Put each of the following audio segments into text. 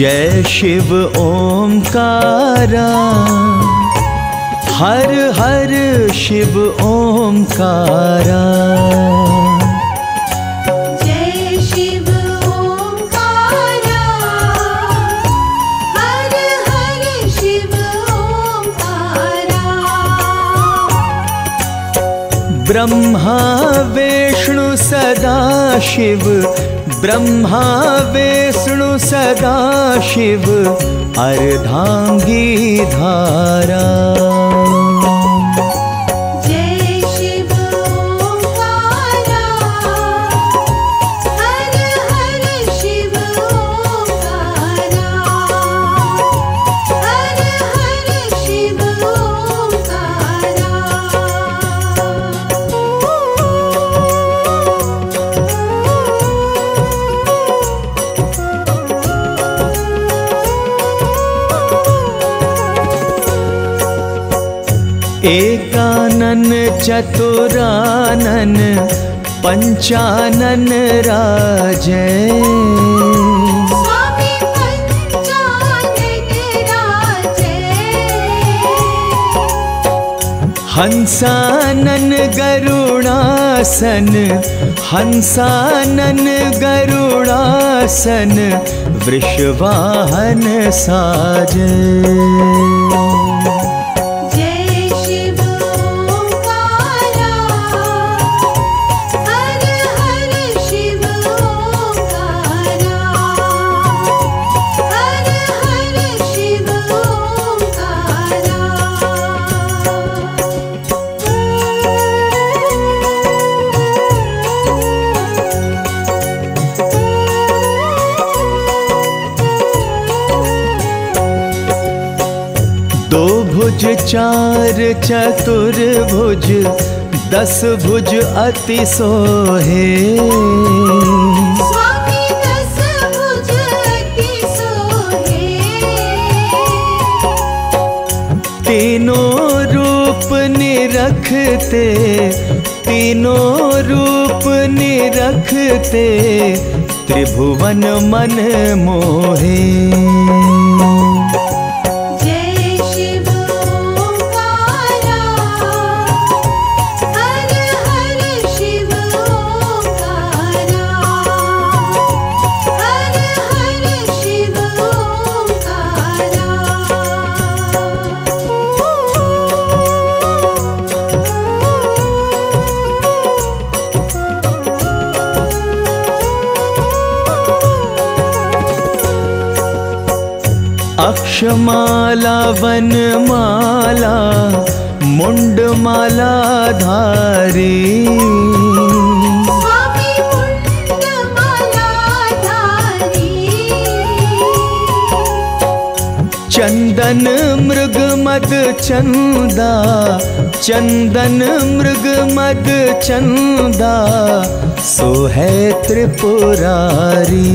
जय शिव ओमकारा, हर हर शिव ओमकारा। जय शिव ओमकारा, हर हर शिव ओमकारा। ब्रह्मा विष्णु सदा शिव, ब्रह्मा विष्णु सदा शिव अर्धांगी धारा। जय शिव ओंकारा, हर हर शिव ओंकारा, हर हर शिव ओंकारा। एकानन चतुरानन पंचानन राजय, स्वामी पंचानन राजय। हंसानन गरुणासन, हंसानन गरुणासन वृषवाहन साजय। चार चतुर्भुज, दस भुज अति सोहे, स्वामी दस भुज अति सोहे। तीनों रूप निरखते, तीनों रूप निरखते त्रिभुवन मन मोहे। अक्षमाला वनमाला मुंडमाला धारी, स्वामी मुंडमाला धारी। चंदन मृग मद चंदा, चंदन मृग मद चंदा सो है त्रिपुरारी।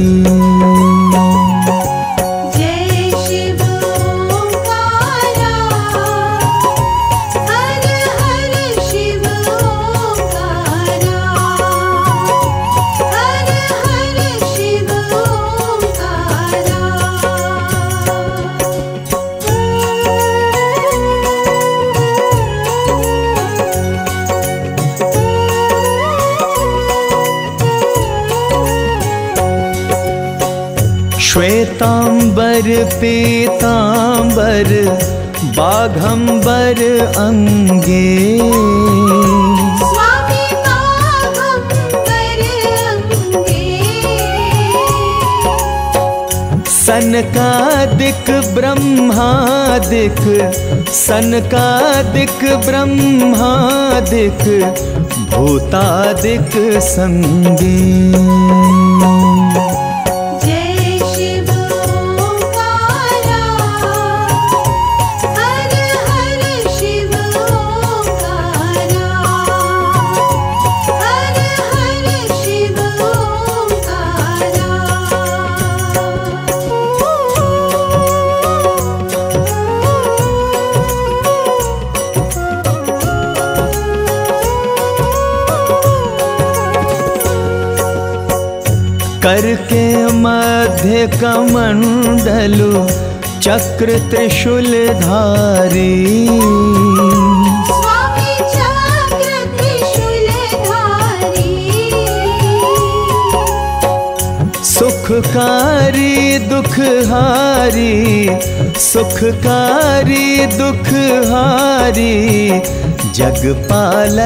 श्वेतांबर पीतांबर बाघंबर अंगे, स्वामी बाघंबर अंगे। सनकादिक ब्रह्मादिक, सनकादिक ब्रह्मादिक भूतादिक संगे। करके मध्य कमंडलु चक्र त्रिशूल धारी। स्वामी चक्र त्रिशूल धारी, सुखकारी दुखहारी, सुखकारी दुखहारी, जगपालनकारी।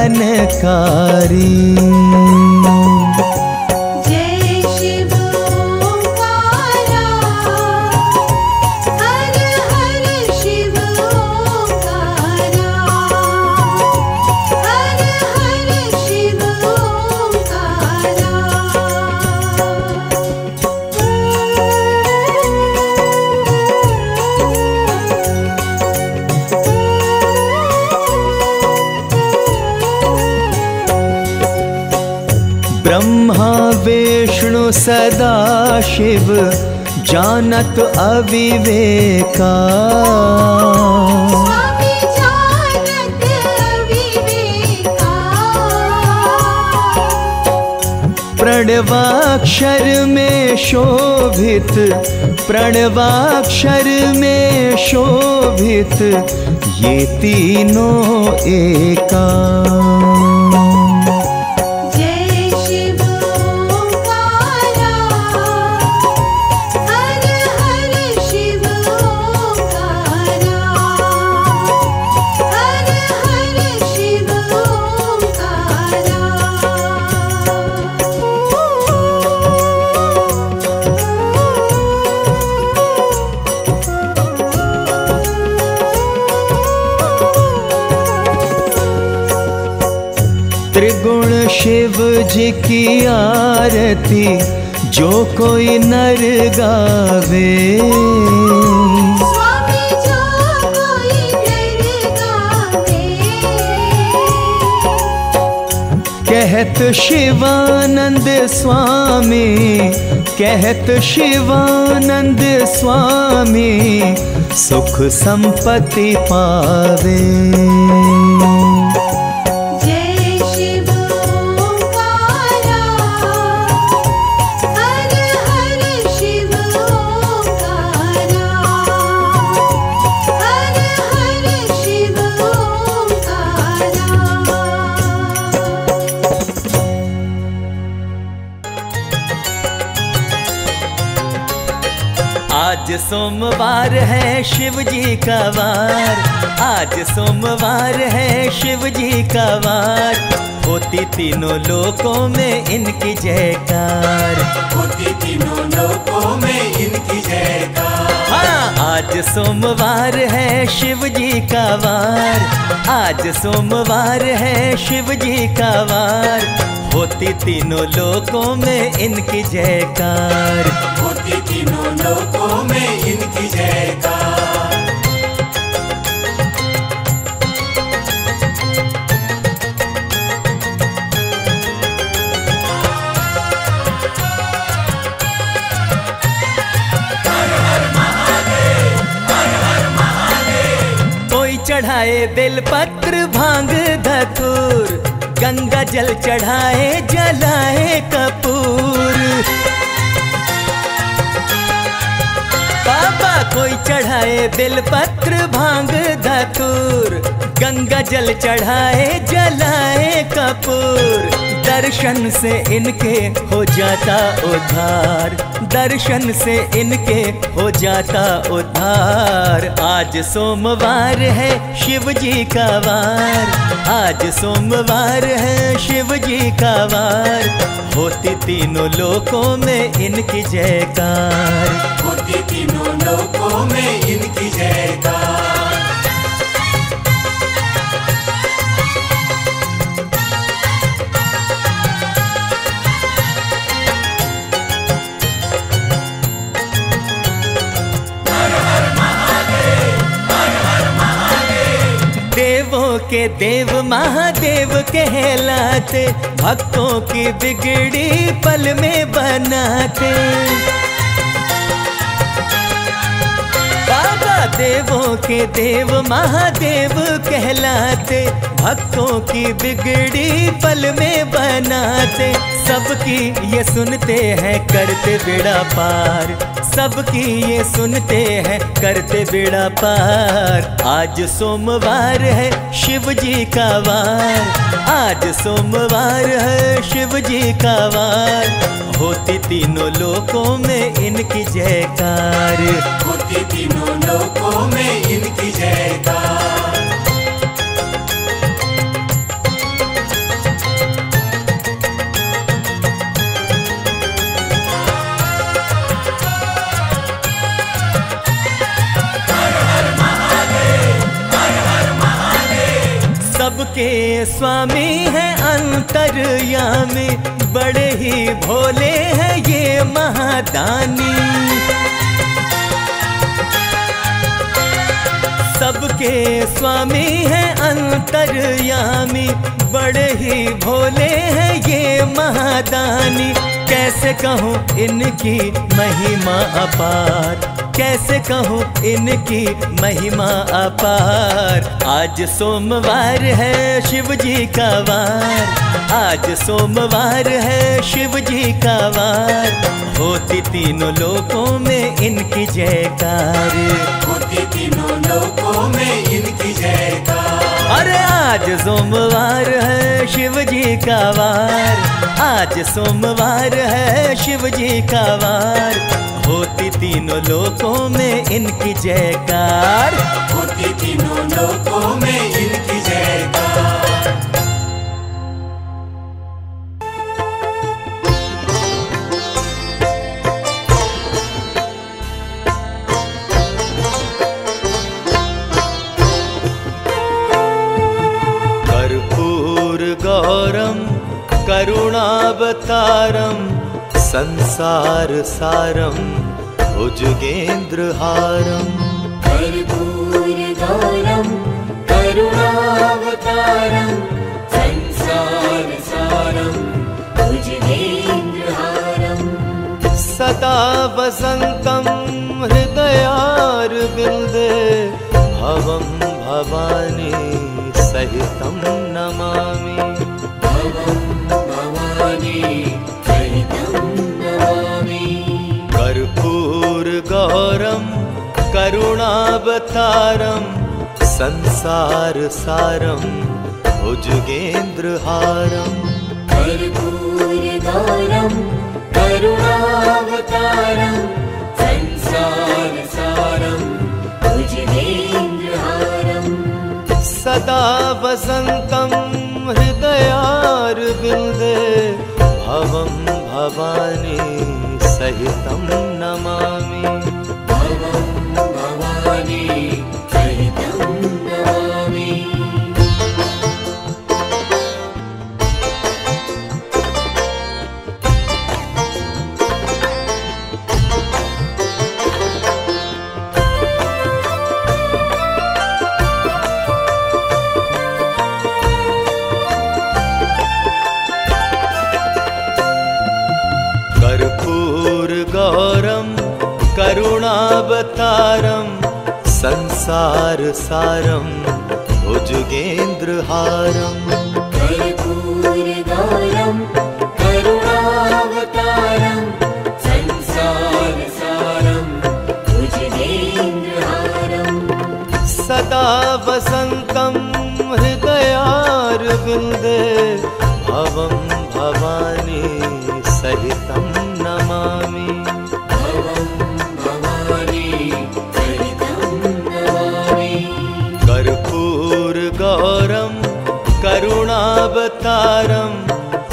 सदा शिव जानत अविवेका। स्वामी जानत अविवेका, प्रणवाक्षर में शोभित, प्रणवाक्षर में शोभित, ये तीनों एका। शिव जी की आरती जो कोई नर गावे। स्वामी जो कोई नर गावे, कहत शिवानंद स्वामी, कहत शिवानंद स्वामी, सुख संपत्ति पावे। आज सोमवार है शिव जी का वार, आज सोमवार है शिव जी का वार, होती तीनों लोकों में इनकी जयकार, होती तीनों लोकों में इनकी जयकार। हाँ, आज सोमवार है शिव जी का वार, आज सोमवार है शिव जी का वार, होती तीनों लोकों में इनकी जयकार, होती तीनों लोकों में इनकी जयकार। कोई चढ़ाए बेलपत्र भांग धतूर, गंगा जल चढ़ाए जलाए कपूर। बाबा कोई चढ़ाए बेलपत्र भांग धतूर, गंगा जल चढ़ाए जलाए कपूर, दर्शन से इनके हो जाता उद्धार, दर्शन से इनके हो जाता उद्धार। आज सोमवार है शिव जी का वार, आज सोमवार है शिव जी का वार, होती तीनों लोकों में इनकी जयकार, होती तीनों लोकों में इनकी जयकार। के देव महादेव कहलाते, भक्तों की बिगड़ी पल में बनाते। बाबा देवों के देव महादेव कहलाते, भक्तों की बिगड़ी पल में बनाते। सबकी ये सुनते हैं करते बेड़ा पार, सबकी ये सुनते हैं करते बेड़ा पार। आज सोमवार है शिव जी का वार, आज सोमवार है शिव जी का वार। होती तीनों लोकों में इनकी जयकार, होती तीनों लोकों में इनकी जयकार। सबके स्वामी हैं अंतर्यामी, बड़े ही भोले हैं ये महादानी। सबके स्वामी हैं अंतर्यामी, बड़े ही भोले हैं ये महादानी। कैसे कहूँ इनकी महिमा अपार, कैसे कहूँ इनकी महिमा अपार। आज सोमवार है शिव जी का वार, आज सोमवार है शिव जी का वार। होती तीनों लोकों में इनकी जयकार, होती तीनों लोकों में इनकी जयकार। अरे आज सोमवार है शिव जी का वार, आज सोमवार है शिव जी का वार। होती तीनों लोकों में इनकी जयकार, होती तीनों लोकों में इनकी जयकार। कर्पूर गौरम करुणावतारम संसार सारम भुजगेंद्रहारम। कर्पूर गौरम करुणावतारम संसार सारम भुजगेंद्रहारम। सदा वसंतम हृदयारविंदे भवम भवानी सहितम नमामि। भवम भवानी गौरम करुणावतारम संसार सारम भुजगेंद्रहारम। कर्पूर गौरम करुणावतारम संसार सारम भुजगेंद्रहारम। सदा वसंतम हृदयारविंदे भवम भवानी सहितम नमामि। भवम भवानी सहितम नमामि। करुणावतारम संसार सारम भुजगेंद्रहारम। कर्पूर गौरम करुणावतारम संसार सारम भुजगेंद्रहारम। सदा वसंतम हृदयारविंदे भवम भवानी सहितम नमामि। गौरम करुणावतारम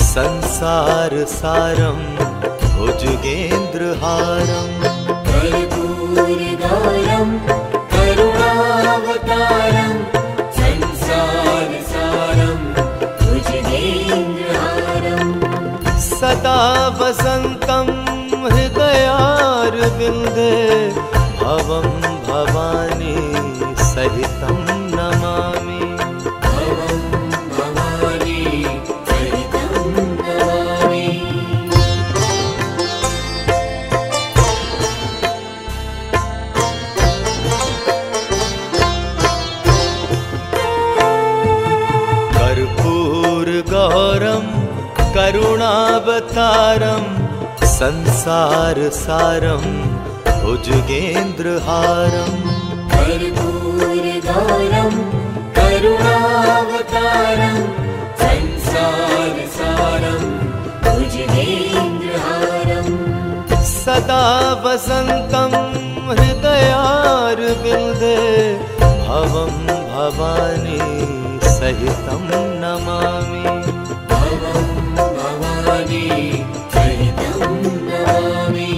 संसार सारम भुजगेंद्रहारम। कर्पूर गौरम करुणावतारम संसार सारम भुजगेंद्रहारम। सदा वसंतम हृदयारविंदे भवम भवानी सहितम नमामि। अवतारम संसार सारम भुजगेंद्रहारम कर्पूरधारम करुणावतारम संसार सारम भुजगेंद्रहारम सदा वसंतम हृदयारविंदे भवम भवानी सहितम नमामि भवम भवानी सहितम नमामि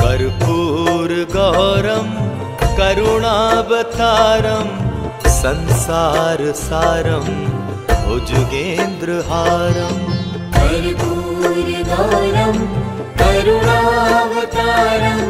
कर्पूर गौरम करुणावतारम संसार सारम भुजगेंद्रहारम कर्पूर गौरम करुणावतारम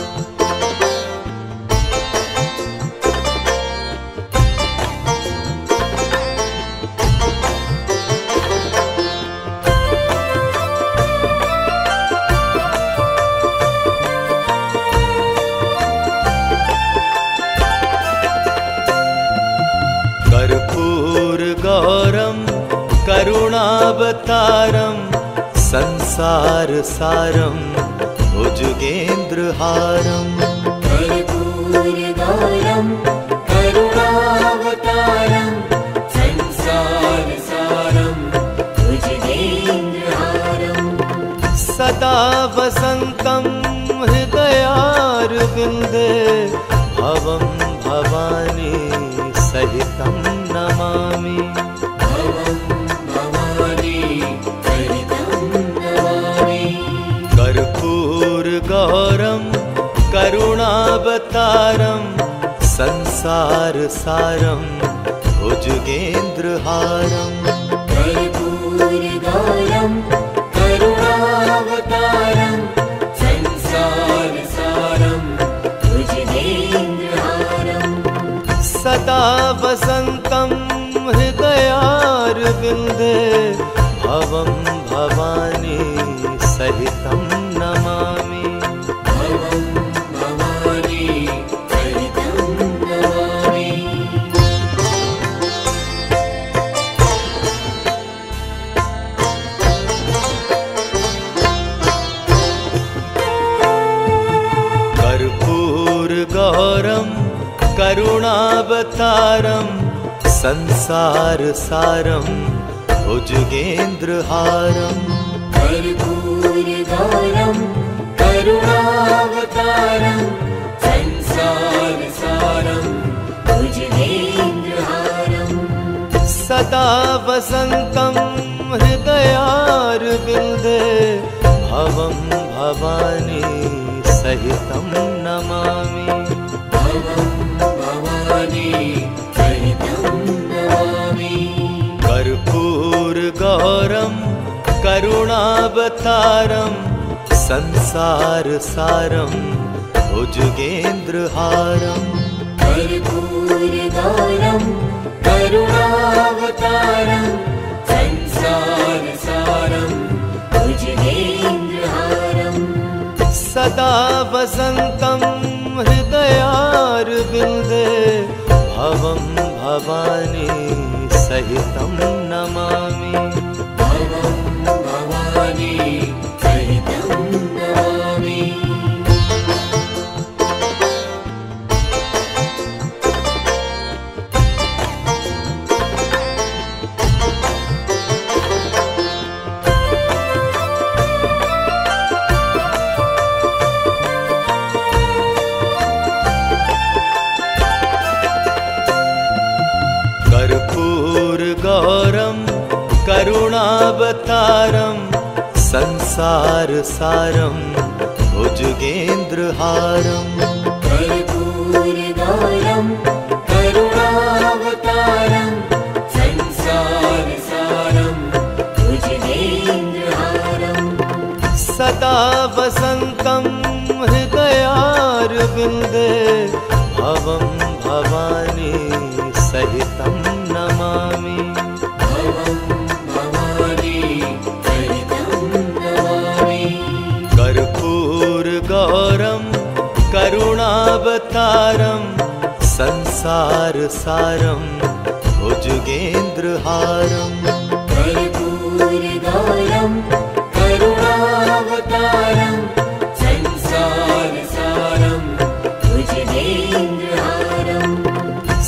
संसार सारम भुजगेंद्रहारम सदा वसंतम हृदयारविंदे भवम भवानी सहितम नमामि भवम भवानी सहितम नमामि। करुणावतारम संसार सारम भुजगेंद्रहारम कर्पूर गौरम करुणावतारम संसार सारम भुजगेंद्रहारम सदा वसंतम हृदयारविंदे भवम भवानी सहितम नमामि कर्पूर गौरम करुणावतारम संसार सारम भुजगेंद्रहारम कर्पूर गौरम करुणावतारम संसार सारम भुजगेंद्रहारम सदा वसंतम हृदयारविंदे भवम भवानी सहितम नमामि भवम भवानी सहितम नमामि। कर्पूर गौरम करुणावतारम संसार सारम भुजगेंद्रहारम कर्पूर गौरम करुणावतारम संसार सारम भुजगेंद्रहारम सदा वसंतम हृदयारविंदे भवम भवानी सहितम नमामि भवम भवानी सहितम नमामि कर्पूर गौरम करुणावतारम संसार सारम भुजगेंद्रहारम कर्पूर गौरम करुणावतारम संसार सारम भुजगेंद्रहारम सदा वसंतम हृदयारविंदे भवम भवानी सहितम नमामि भवम भवानी सहितम नमामि। करुणावतारम संसार सारम भुजगेंद्रहारम कर्पूर गौरम करुणावतारम संसार सारम भुजगेंद्रहारम सदा वसंतम हृदयारविंदे भवम भवानी सार सारम भुजगेंद्र हारम कर्पूर गौरम करुणावतारम संसार सारम भुजगेंद्र हारम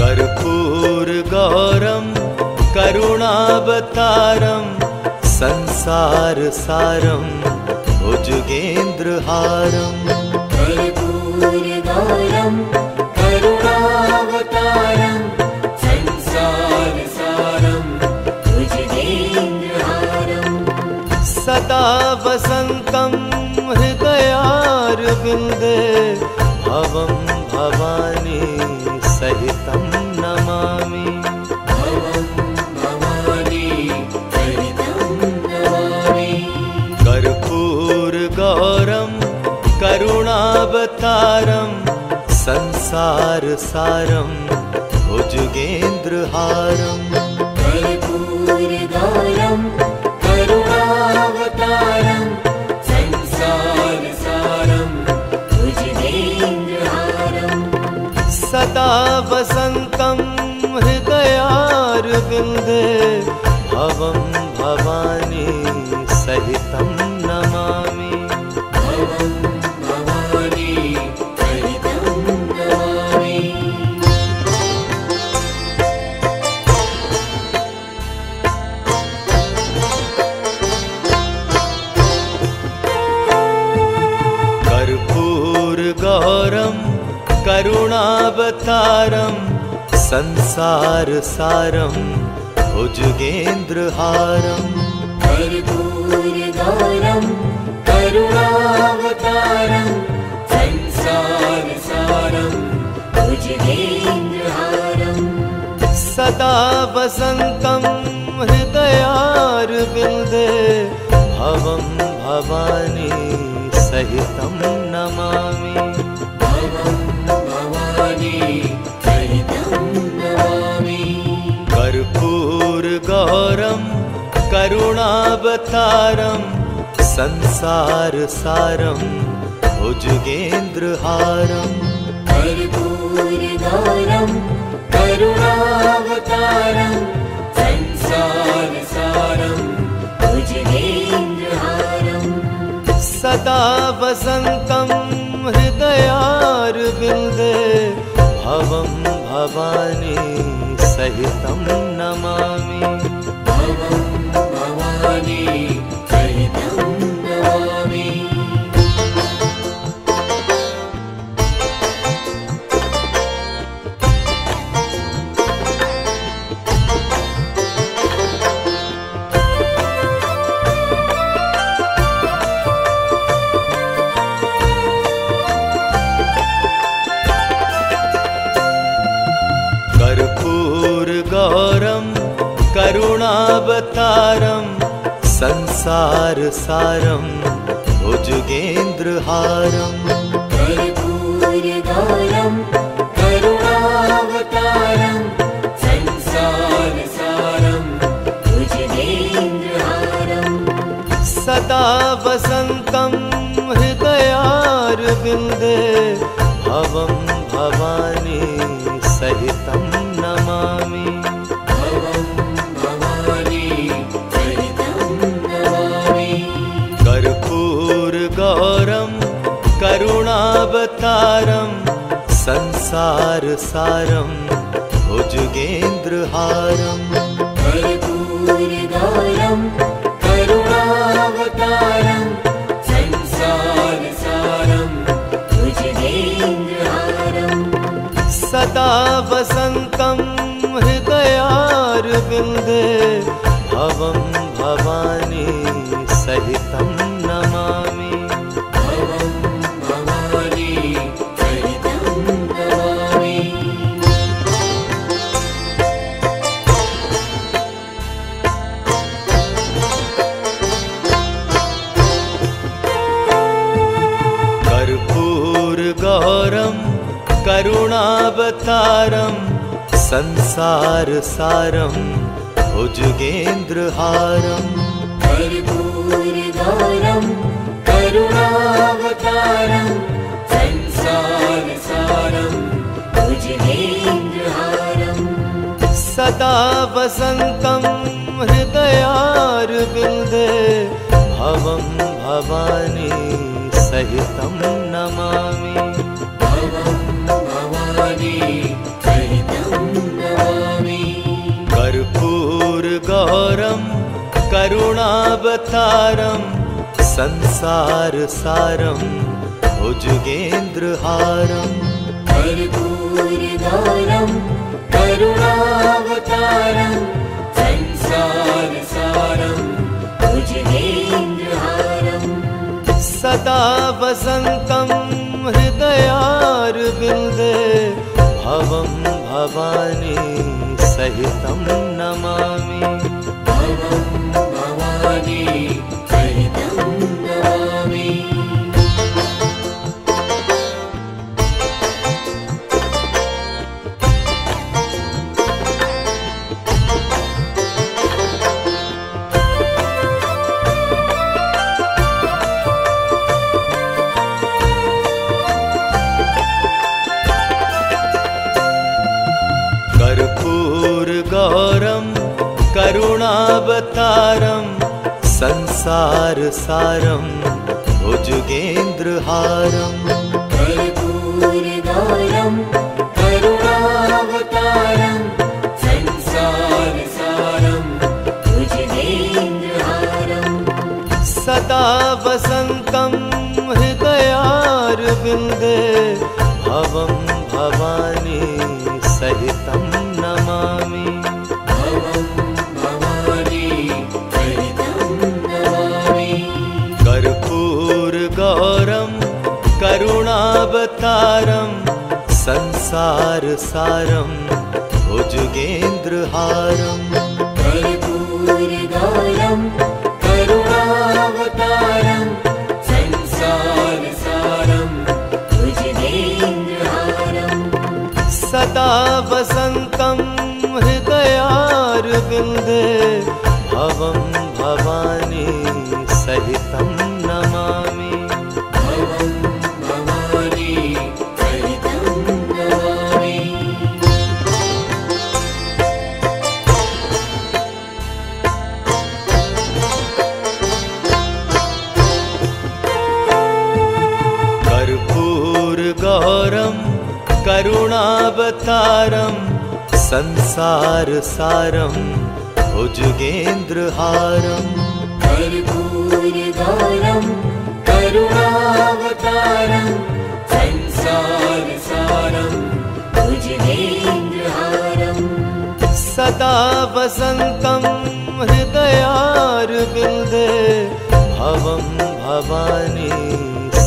कर्पूर गौरम करुणावतारम संसार सारम भुजगेंद्र हारम कर्पूर गौरम करुणावतारम संसार सारम भुजगेंद्र हारम सदा वसंतम हृदयारविंदे भवम भवानी सहितम नमामि भवम भवानी सहितम नमामि। करुणावतारम संसार सारम भुजगेंद्र हारम कर्पूर गौरम करुणावतारम संसार सारम भुजगेंद्र हारम सदा वसंतम हृदयारविंदे भवम भवानी सहितम नमामि कर्पूर गौरम करुणावतारम संसार सारम भुजगेंद्र हारम कर्पूर गौरम करुणावतारम संसार सारम भुजगेंद्र हारम सदा वसंतम हृदयारविंदे भवम भवानी सहितम नमामि भवम भवानी सहितम नमामि। कर्पूर गौरम करुणावतारम संसार सारम भुजगेंद्र हारम कर्पूर गौरम करुणावतारम संसार सारम भुजगेंद्र हारम सदा वसंतम हृदयारविंदे भवम भवानी सहितम नमामि भवम भवानी सहितम नमामि। कर्पूर गौरम करुणावतारम संसार सारम भुजगेंद्र हारम कर्पूर गौरम करुणावतारम संसार सारम भुजगेंद्र हारम सदा वसंतम हृदयारविंदे भवम भवानी सहितम नमामि भवम भवानी सहितम नमामि। अवतारम संसार सारम भुजगेंद्रहारम कर्पूर गौरम करुणावतारम संसार सारम भुजगेंद्रहारम सदा वसंतम हृदयारविंदे भवम भवानी सहितम नमामि गौरम करुणावतारम संसार सारम भुजगेंद्रहारम कर्पूर गौरम करुणावतारम संसार सारम भुजगेंद्रहारम सदा वसंतम हृदयारविंदे भवम भवानी सहितम नमामि करुणावतारम संसार सारम भुजगेंद्रहारम कर्पूर गौरम करुणावतारम संसार सारम भुजगेंद्रहारम सदा वसंतम हृदयारविंदे भवम भवानी सहितम नमामि कर्पूर गौरम करुणावतारम संसार सारम भुजगेंद्रहारम कर्पूर गौरम करुणावतारम संसार सारम भुजगेंद्रहारम सदा वसंतम हृदयारविंदे भवम भवानी सहितम नमामि भवम भवानी सहितम नमामि। करुणावतारम संसार सारम भुजगेंद्रहारम कर्पूर गौरम करुणावतारम संसार सारम भुजगेंद्रहारम सदा वसंतम हृदयारविंदे भवम भवानी सहितम नमामि कर्पूर गौरम करुणावतारम संसार सारम भुजगेंद्रहारम कर्पूर गौरम करुणावतारम संसार सारम भुजगेंद्रहारम सदा वसंतम हृदयारविंदे भवम भवानी सहितम नमामि भवम भवानी सहितम नमामि। कर्पूर गौरम करुणावतारम संसार सारम भुजगेंद्रहारम कर्पूर गौरम करुणावतारम संसार सारम भुजगेंद्रहारम सदा वसंतम हृदयारविंदे भवम भवानी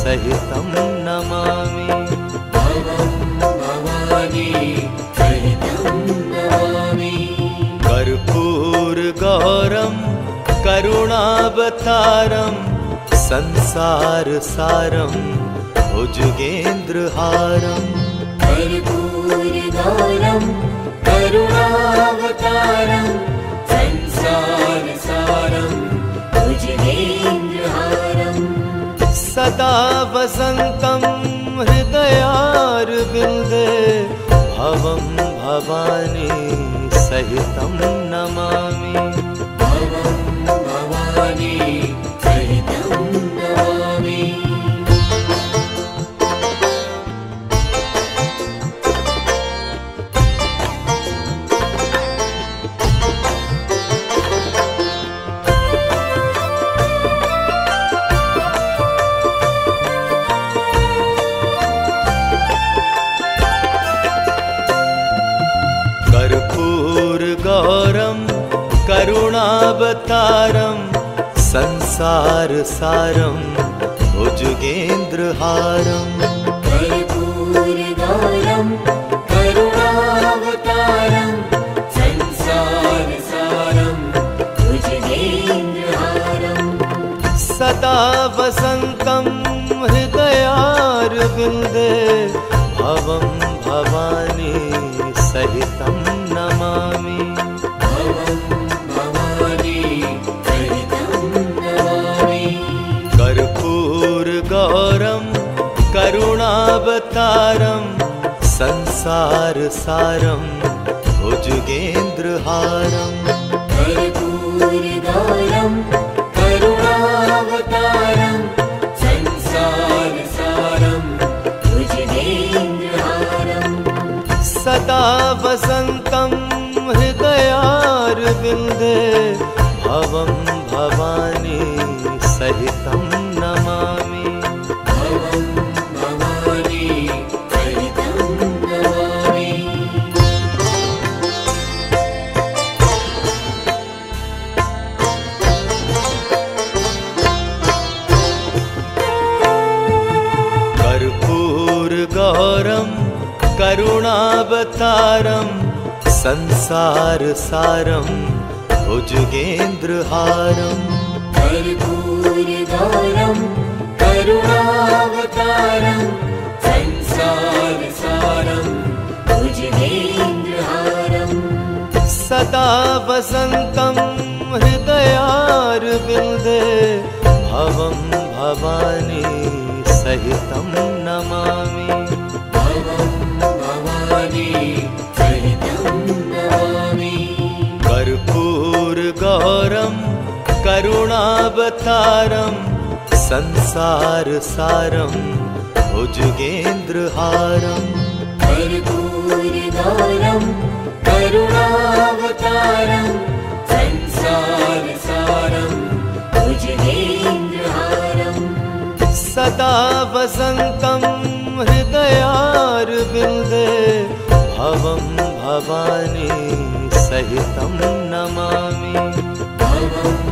सहितम नमामि भवम भवानी सहितम नमामि कर्पूर गौरम अवतारम संसार सारम भुजगेंद्रहारम कर्पूर गौरम करुणावतारम संसार सारम भुजगेंद्रहारम सदा वसंतम हृदयार बिंदे भवम भवानी सहितम नमामि करुणावतारम संसार सारम भुजगेंद्रहारम कर्पूर गौरम करुणावतारम संसार सारम भुजगेंद्रहारम सदा वसंतम हृदयार बिंदे भवम भवानी सहितम नमामि गौरम करुणावतारम संसार सारम भुजगेंद्रहारम कर्पूर गौरम करुणावतारम संसार सारम भुजगेंद्रहारम सदा वसंतम हृदयार बिंदे भवम भवानी सहितम नमामि करुणावतारम संसार सारम भुजगेंद्रहारम कर्पूर गौरम करुणावतारम संसार सारम भुजगेंद्रहारम सदा वसंतम हृदयार बिंदे भवम भवानी सहितम नमामि कर्पूर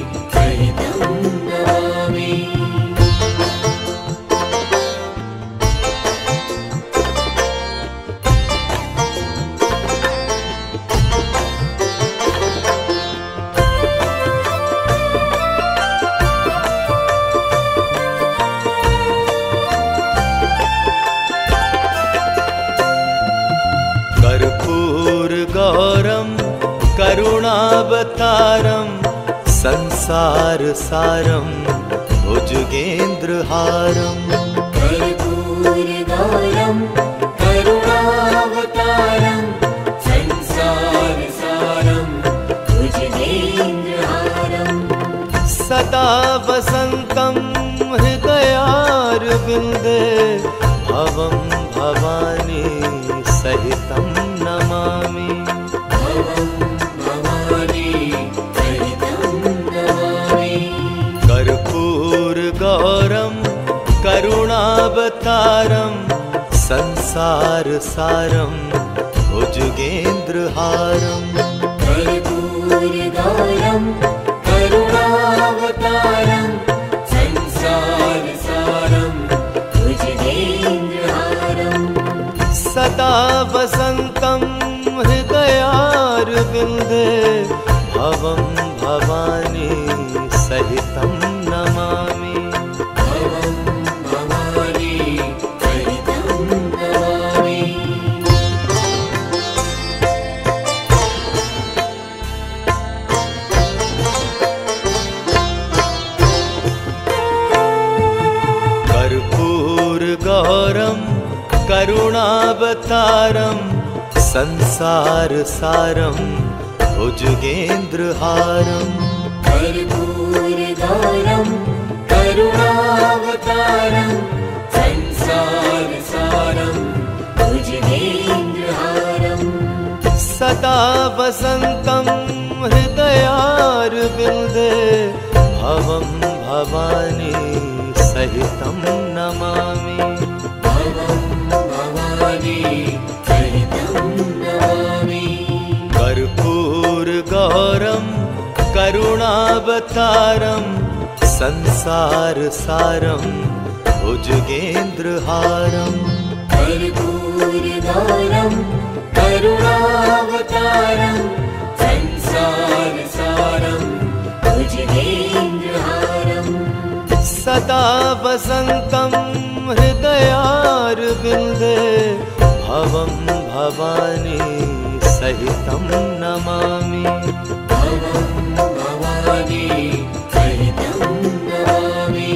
गौरम करुणावतारम संसार सारम भुजगेंद्रहारम कर्पूर गौरम करुणावतारम संसार सारम भुजगेंद्रहारम सदा वसंतम हृदयार बिंदे भवम भवानी सहितम नमामि भवम भवानी सहितम नमामि करुणावतारम संसार सारम भुजगेंद्रहारम कर्पूर गौरम करुणावतारम संसार सारम भुजगेंद्रहारम सदा वसंतम हृदयार बिंदे भवम भवानी सहितम नमामि कर्पूर गौरम करुणावतारम संसार सारम भुजगेंद्रहारम कर्पूर गौरम करुणावतारम संसार सारम भुजगेंद्रहारम सदा वसंतम हृदयार बिंदे भवम भवानी अवतारम संसार सारम भुजगेंद्रहारम कर्पूरधारम करुणावतारम संसार सारम भुजगेंद्रहारम सदा वसंतम हृदयारविंदे भवम भवानी सहितम नमामि भवम भवानी सहितम नमामि कर्पूर गौरम करुणावतारम संसार सारम भुजगेंद्रहारम कर्पूर गौरम करुणावतारम संसार सारम भुजगेंद्रहारम सदा वसंतम हृदयारविंदे भवम भवानी सहितम नमामि भवम भवानी सहितम नमामि।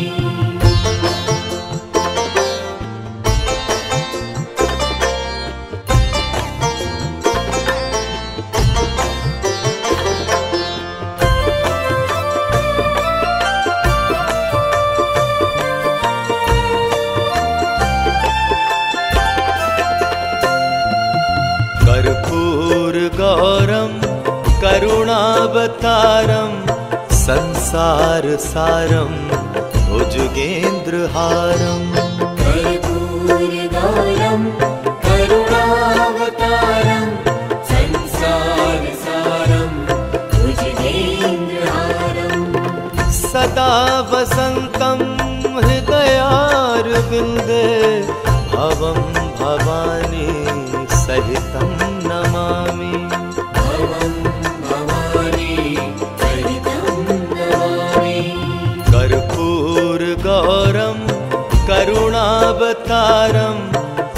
करुणावतारम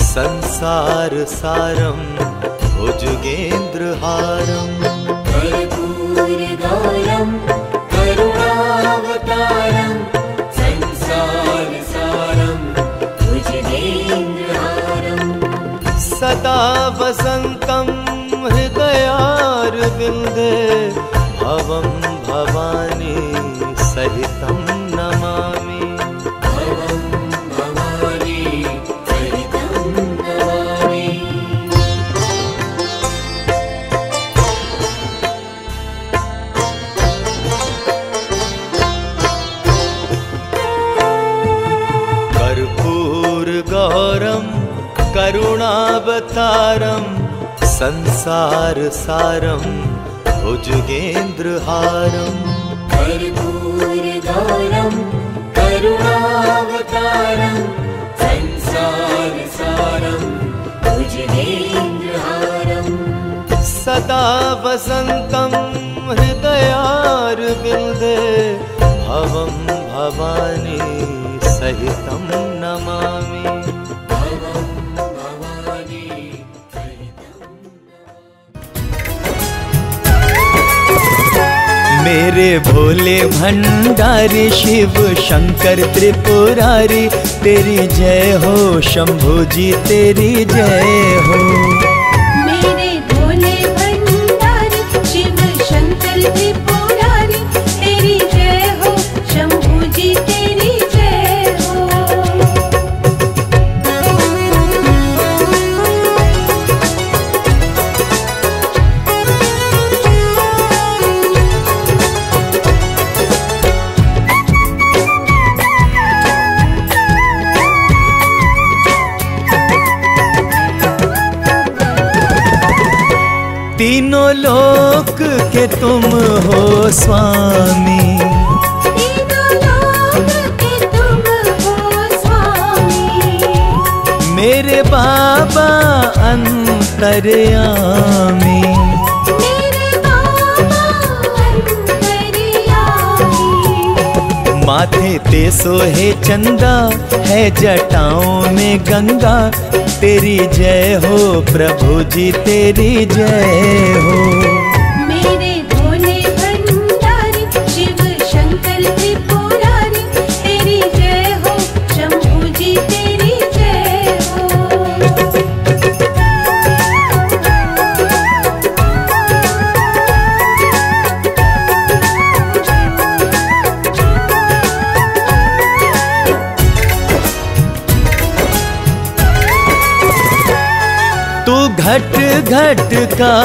संसार सारम भुजगेंद्रहारम कर्पूर गौरम करुणावतारम संसार सारम भुजगेंद्रहारम सदा वसंतम हृदयारविंदे भवम भवानी सहितम नमामि गौरम करुणावतारम संसार सारम भुजगेंद्रहारम कर्पूर गौरम करुणावतारम संसार सारम भुजगेंद्रहारम सदा वसंतम हृदयारविंदे भवम भवानी सहितम नमामि भवम भवानी सहितम नमामि। कर्पूर गौरम करुणावतारम संसार सारम भुजगेंद्रहारम कर्पूर गौरम करुणावतारम संसार सारम भुजगेंद्रहारम सदा वसंतम हृदयारविंदे भवम भवानी सहितम नमामि भवम भवानी। मेरे भोले भंडारी शिव शंकर त्रिपुरारी तेरी जय हो शंभु जी तेरी जय हो। मेरे भोले भंडारी शिव शंकर त्रिपुरारी तेरी जय हो शंभु जी तेरी जय हो। तीनों लोक के तुम हो स्वामी तीनों लोक के तुम हो स्वामी मेरे बाबा अंतर्यामी माथे पे सोहे चंदा है जटाओं में गंगा तेरी जय हो प्रभु जी तेरी जय हो। तेरी जय हो शंभु जी तेरी जय हो। तू घट घट का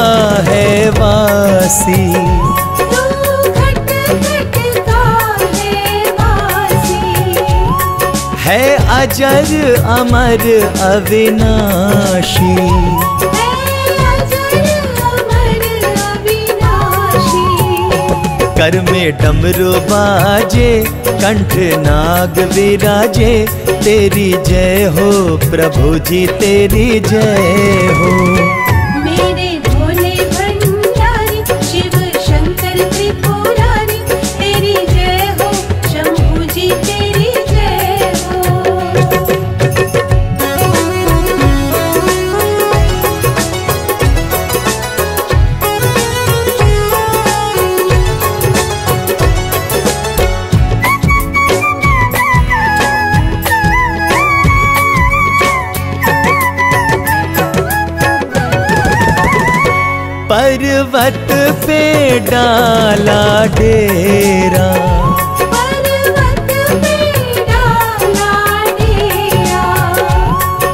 है वासी, तू घट घट का है वासी, है अजर अमर अविनाशी, है अजर अमर अविनाशी। कर में डमरू बाजे, कंठ नाग विराजे, तेरी जय हो प्रभु जी, तेरी जय हो। मेरे भोले भंडारी शिव शंकर त्रिपुरारी, तेरी जय हो शंभु जी, तेरी जय पर्वत पे डाला डेरा, पर्वत पे डाला डेरा,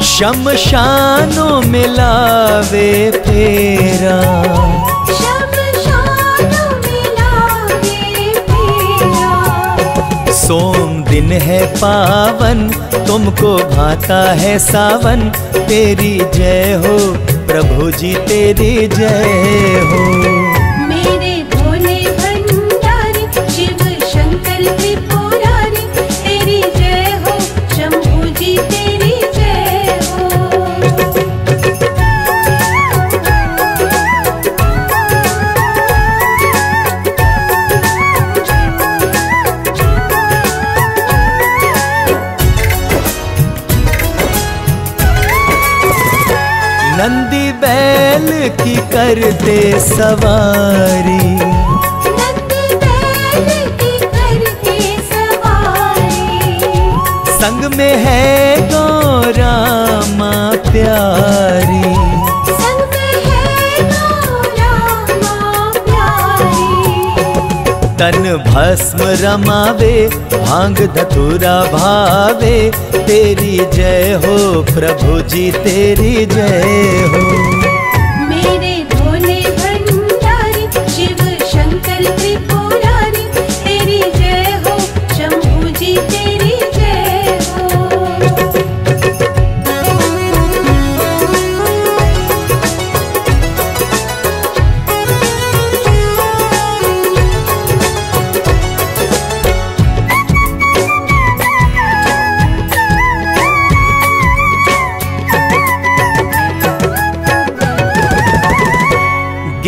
शमशानों में लावे फेरा, शमशानों में लावे फेरा। सोम दिन है पावन, तुमको भाता है सावन, तेरी जय हो प्रभु जी, तेरी जय हो। मेरे भोले भंडारी शिव शंकर त्रिपुरारी, तेरी जय हो शंभु जी, तेरी जय हो। नंदी बैल की करते सवारी, नंदी बैल की करते सवारी, संग में है गौरामा प्यारी, संग में है गौरामा प्यारी। तन भस्म रमावे, भांग धतूरा भावे, तेरी जय हो प्रभु जी, तेरी जय हो।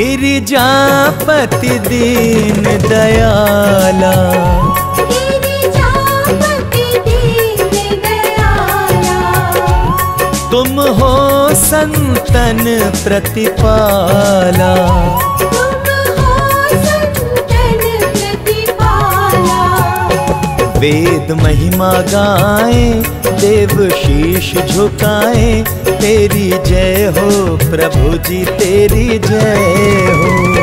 गिरिजापति दीन दयाला, गिरिजापति दीन दयाला, तुम हो संतन प्रतिपाला, तुम हो संतन प्रतिपाला। वेद महिमा गाए, देव शीश झुकाए, तेरी जय हो प्रभु जी, तेरी जय हो।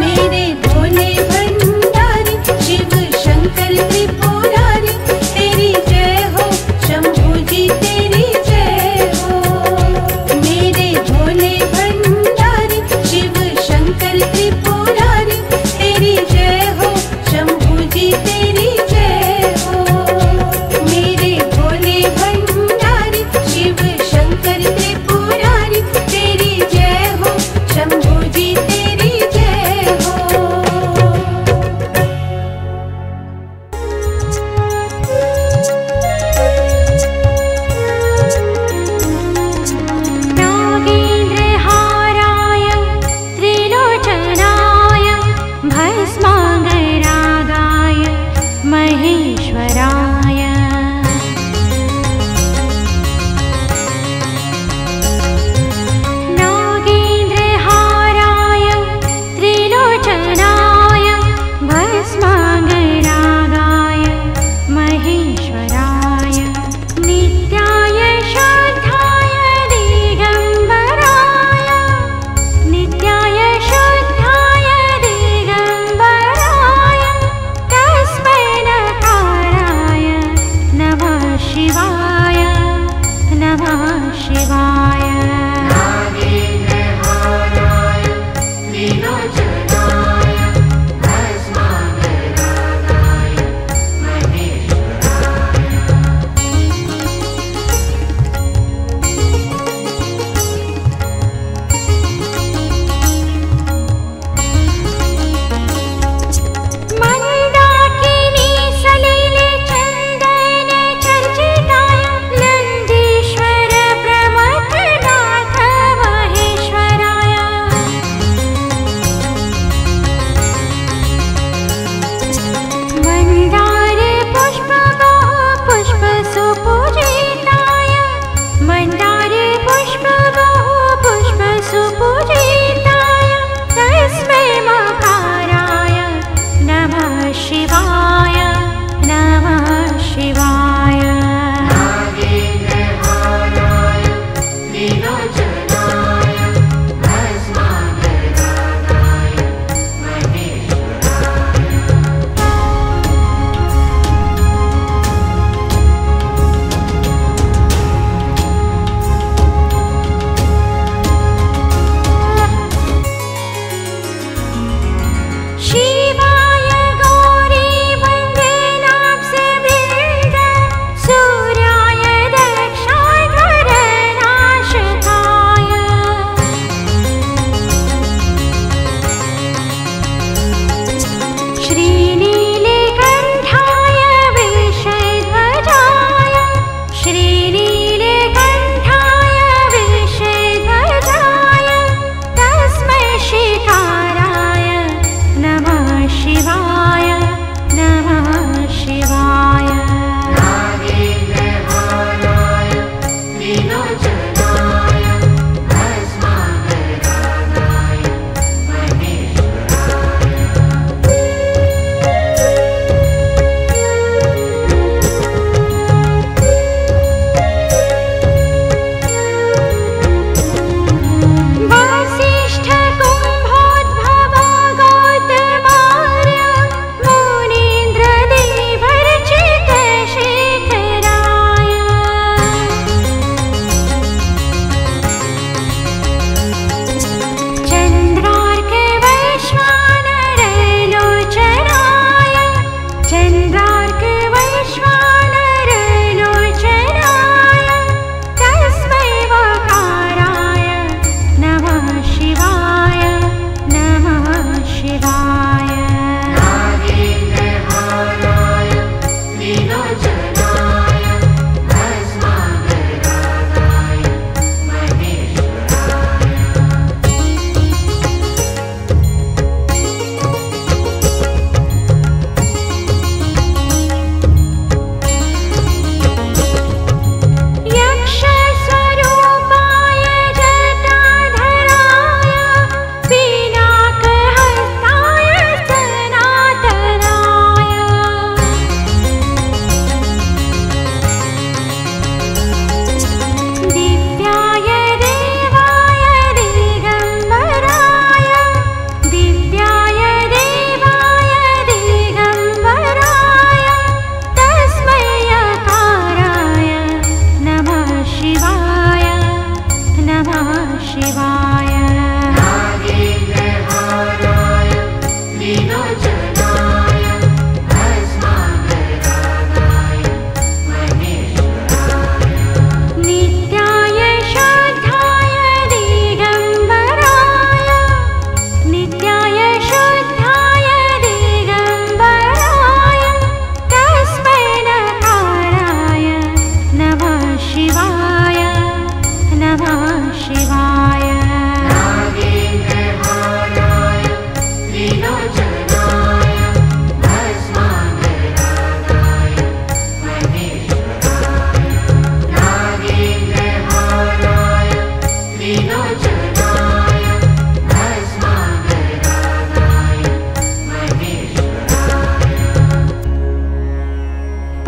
मेरे भोले भंडारी शिव शंकर त्रिपुरारी, तेरी जय हो शंभु जी, तेरी जय हो। मेरे भोले भंडारी शिव शंकर त्रिपुरारी, तेरी जय हो शंभु जी, तेरी जय हो। मेरे भोले भंडारी शिव शंकर त्रिपुरारी, तेरी जय हो शंभु जी, तेरी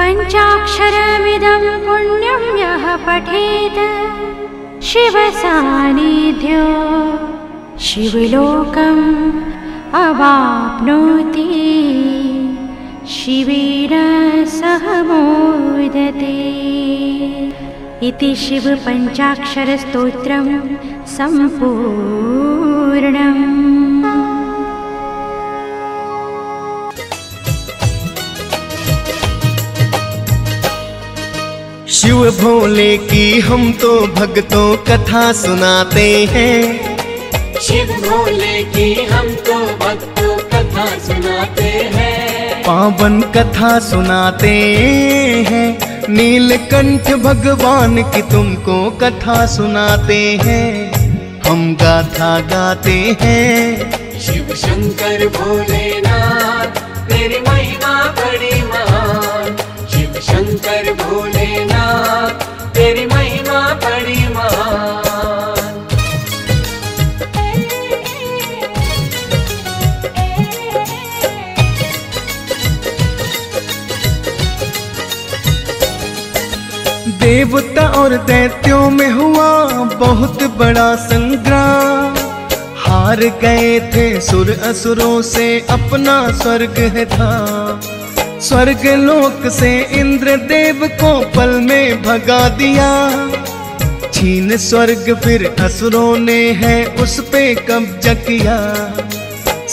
पंचाक्षरमिदं पुण्यं यः पठेत् शिवसानिध्यो शिवलोकम् अवाप्नोति शिवेन सह मोदते। इति शिवपञ्चाक्षरस्तोत्रं सम्पूर्णम्। शिव भोले की हम तो भक्तों कथा सुनाते हैं, शिव भोले की हम तो भक्तों कथा सुनाते हैं, पावन कथा सुनाते हैं, नीलकंठ भगवान की तुमको कथा सुनाते हैं, हम गाथा गाते हैं। शिव शंकर भोलेनाथ तेरी महिमा बड़ी महान, शिव शंकर भोलेनाथ तेरी महिमा बड़ी महान। देवता और दैत्यों में हुआ बहुत बड़ा संग्राम, हार गए थे सुर असुरों से, अपना स्वर्ग है था। स्वर्ग लोक से इंद्रदेव को पल में भगा दिया, छीन स्वर्ग फिर असुरों ने है उस पे कब्जा किया।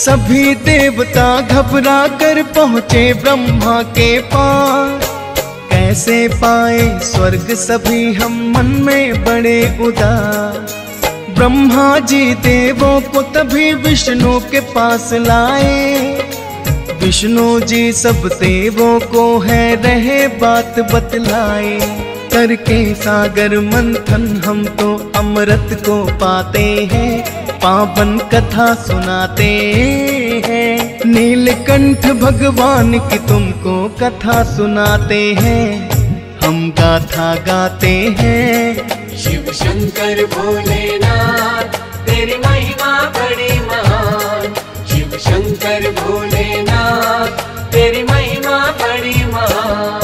सभी देवता घबरा कर पहुँचे ब्रह्मा के पास, कैसे पाए स्वर्ग सभी हम मन में बड़े उदास। ब्रह्मा जी देवों को तभी विष्णु के पास लाए, विष्णु जी सब देवों को है रहे बात बतलाए। करके सागर मंथन हम तो अमृत को पाते हैं, पावन कथा सुनाते हैं, नीलकंठ भगवान की तुमको कथा सुनाते हैं, हम गाथा गाते हैं। शिव शंकर भोलेनाथ तेरी महिमा बड़ी महान, शिव शंकर भोलेनाथ तेरी महिमा बड़ी महान।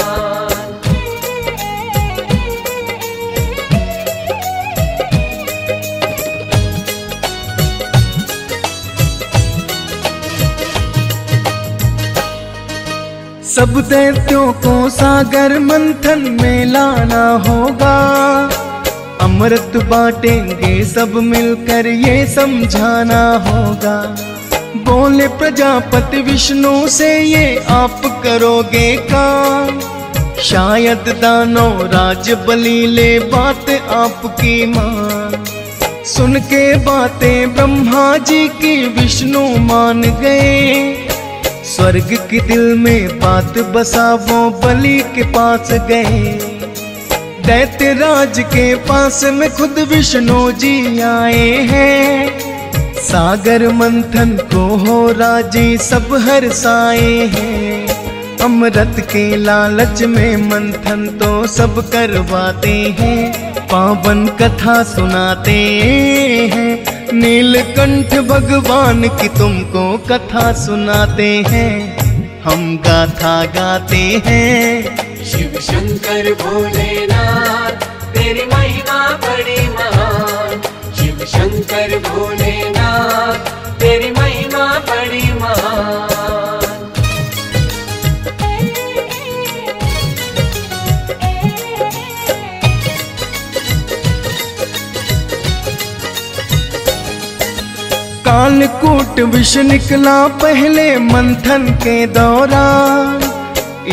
सब दैत्यों को सागर मंथन में लाना होगा, अमृत बांटेंगे सब मिलकर ये समझाना होगा। बोले प्रजापति विष्णु से ये आप करोगे काम, शायद दानो राज बलि ले बात आपकी मां। सुन के बातें ब्रह्मा जी की विष्णु मान गए, स्वर्ग की दिल में बात बसा वो बलि के पास गए। दैत्य राज के पास में खुद विष्णु जी आए हैं, सागर मंथन को हो राजी सब हरसाए हैं। अमृत के लालच में मंथन तो सब करवाते हैं, पावन कथा सुनाते हैं, नीलकंठ भगवान की तुमको कथा सुनाते हैं, हम गाथा गाते हैं। शिव शंकर भोलेनाथ तेरी महिमा बड़ी महान, शिव शंकर भोलेनाथ तेरी महिमा बड़ी महान। कालकूट विष निकला पहले मंथन के दौरान,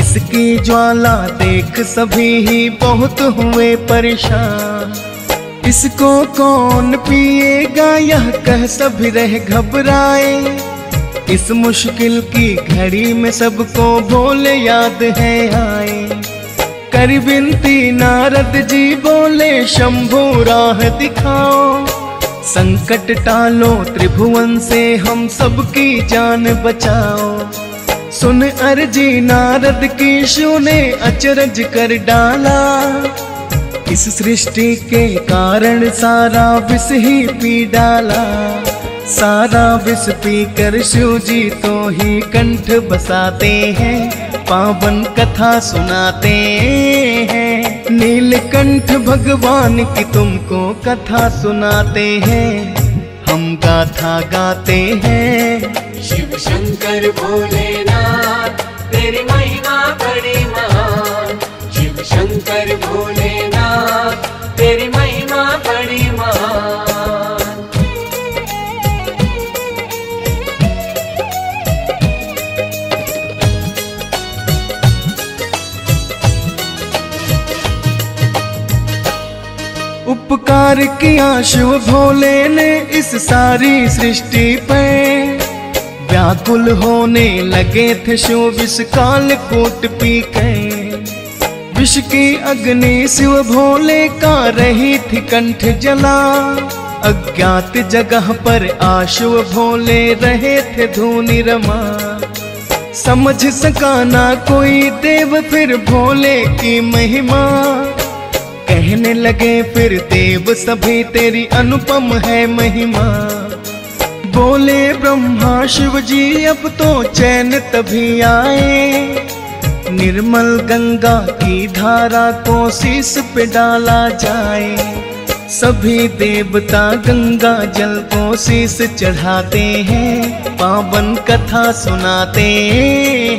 इसकी ज्वाला देख सभी ही बहुत हुए परेशान। इसको कौन पिएगा यह कह सभी रह घबराए, इस मुश्किल की घड़ी में सबको भोले याद है आए। कर विनती नारद जी बोले शंभू राह दिखाओ, संकट टालो त्रिभुवन से हम सबकी जान बचाओ। सुन अर्जी नारद की, सुने अचरज कर डाला, इस सृष्टि के कारण सारा विश्व ही पी डाला, सारा विश्व पी कर शिव जी तो ही कंठ बसाते हैं, पावन कथा सुनाते हैं। नीलकंठ भगवान की तुमको कथा सुनाते हैं, हम गाथा गाते हैं। शिव शंकर भोलेनाथ तेरी महिमा बड़ी महान, शिव शंकर भोलेनाथ तेरी महिमा बड़ी महान। उपकार किया शिव भोले ने इस सारी सृष्टि पे, व्याकुल होने लगे थे शिव विष काल कोट पी के। विष की अग्नि शिव भोले का रही थी कंठ जला, अज्ञात जगह पर आशिव भोले रहे थे धूनी रमा। समझ सका ना कोई देव फिर भोले की महिमा, कहने लगे फिर देव सभी तेरी अनुपम है महिमा। बोले ब्रह्मा शिव जी अब तो चैन तभी आए, निर्मल गंगा की धारा को शीश पे डाला जाए। सभी देवता गंगा जल को शीश चढ़ाते हैं, पावन कथा सुनाते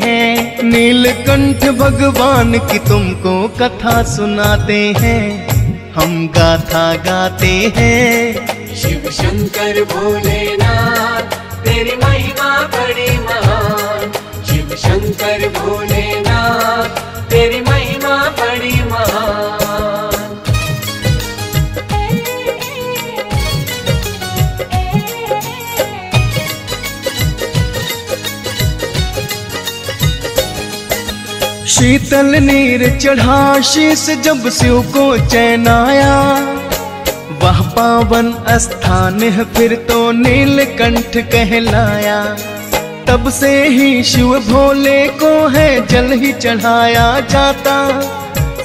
हैं। नीलकंठ भगवान की तुमको कथा सुनाते हैं, हम गाथा गाते हैं। शिव शंकर भोलेनाथ तेरी महिमा बड़ी महान, शिव शंकर भोलेनाथ तेरी महिमा बड़ी महान। शीतल नीर चढ़ा शीश जब शिव को चैन आया, वह पावन स्थान है फिर तो नीलकंठ कहलाया। तब से ही शिव भोले को है जल ही चढ़ाया जाता,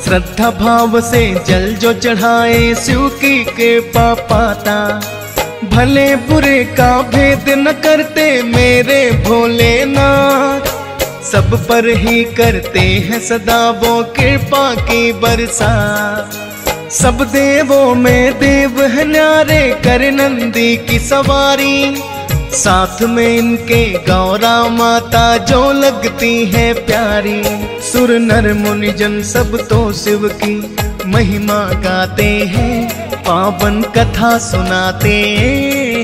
श्रद्धा भाव से जल जो चढ़ाए शिव की कृपा पाता। भले बुरे का भेद न करते मेरे भोलेनाथ, सब पर ही करते हैं सदा वो कृपा की बरसात। सब देवों में देव है न्यारे कर नंदी की सवारी, साथ में इनके गौरा माता जो लगती है प्यारी। सुर नर मुनि जन सब तो शिव की महिमा गाते हैं, पावन कथा सुनाते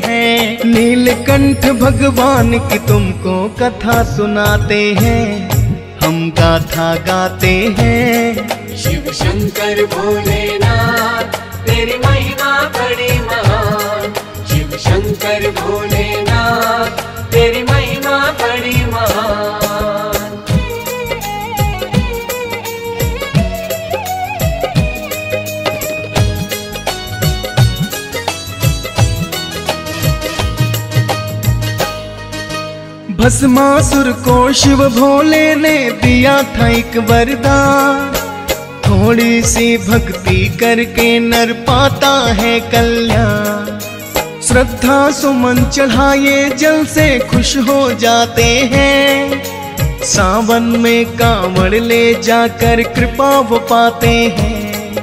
हैं। नीलकंठ भगवान की तुमको कथा सुनाते हैं, हम गाथा गाते हैं। शिव शंकर भोलेनाथ तेरी महिमा बड़ी महान, शिव शंकर भोलेनाथ तेरी महिमा बड़ी महान। भस्मासुर को शिव भोले ने दिया था एक वरदान, थोड़ी सी भक्ति करके नर पाता है कल्याण। श्रद्धा सुमन चढ़ाए जल से खुश हो जाते हैं, सावन में कांवड़ ले जाकर कृपा वो पाते हैं।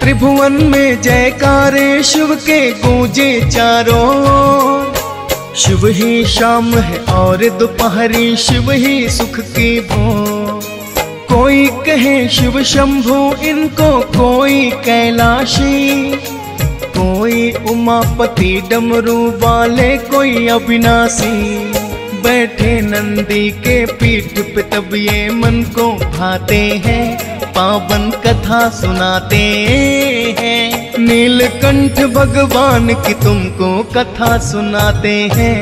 त्रिभुवन में जयकारे शिव के गूंजे चारों, शिव ही शाम है और दोपहरी शिव ही सुख की भो। कोई कहे शिव शंभु इनको कोई कैलाशी, कोई उमापति डमरू वाले कोई अविनाशी। बैठे नंदी के पीठ पे तब ये मन को भाते हैं, पावन कथा सुनाते हैं। नीलकंठ भगवान की तुमको कथा सुनाते हैं,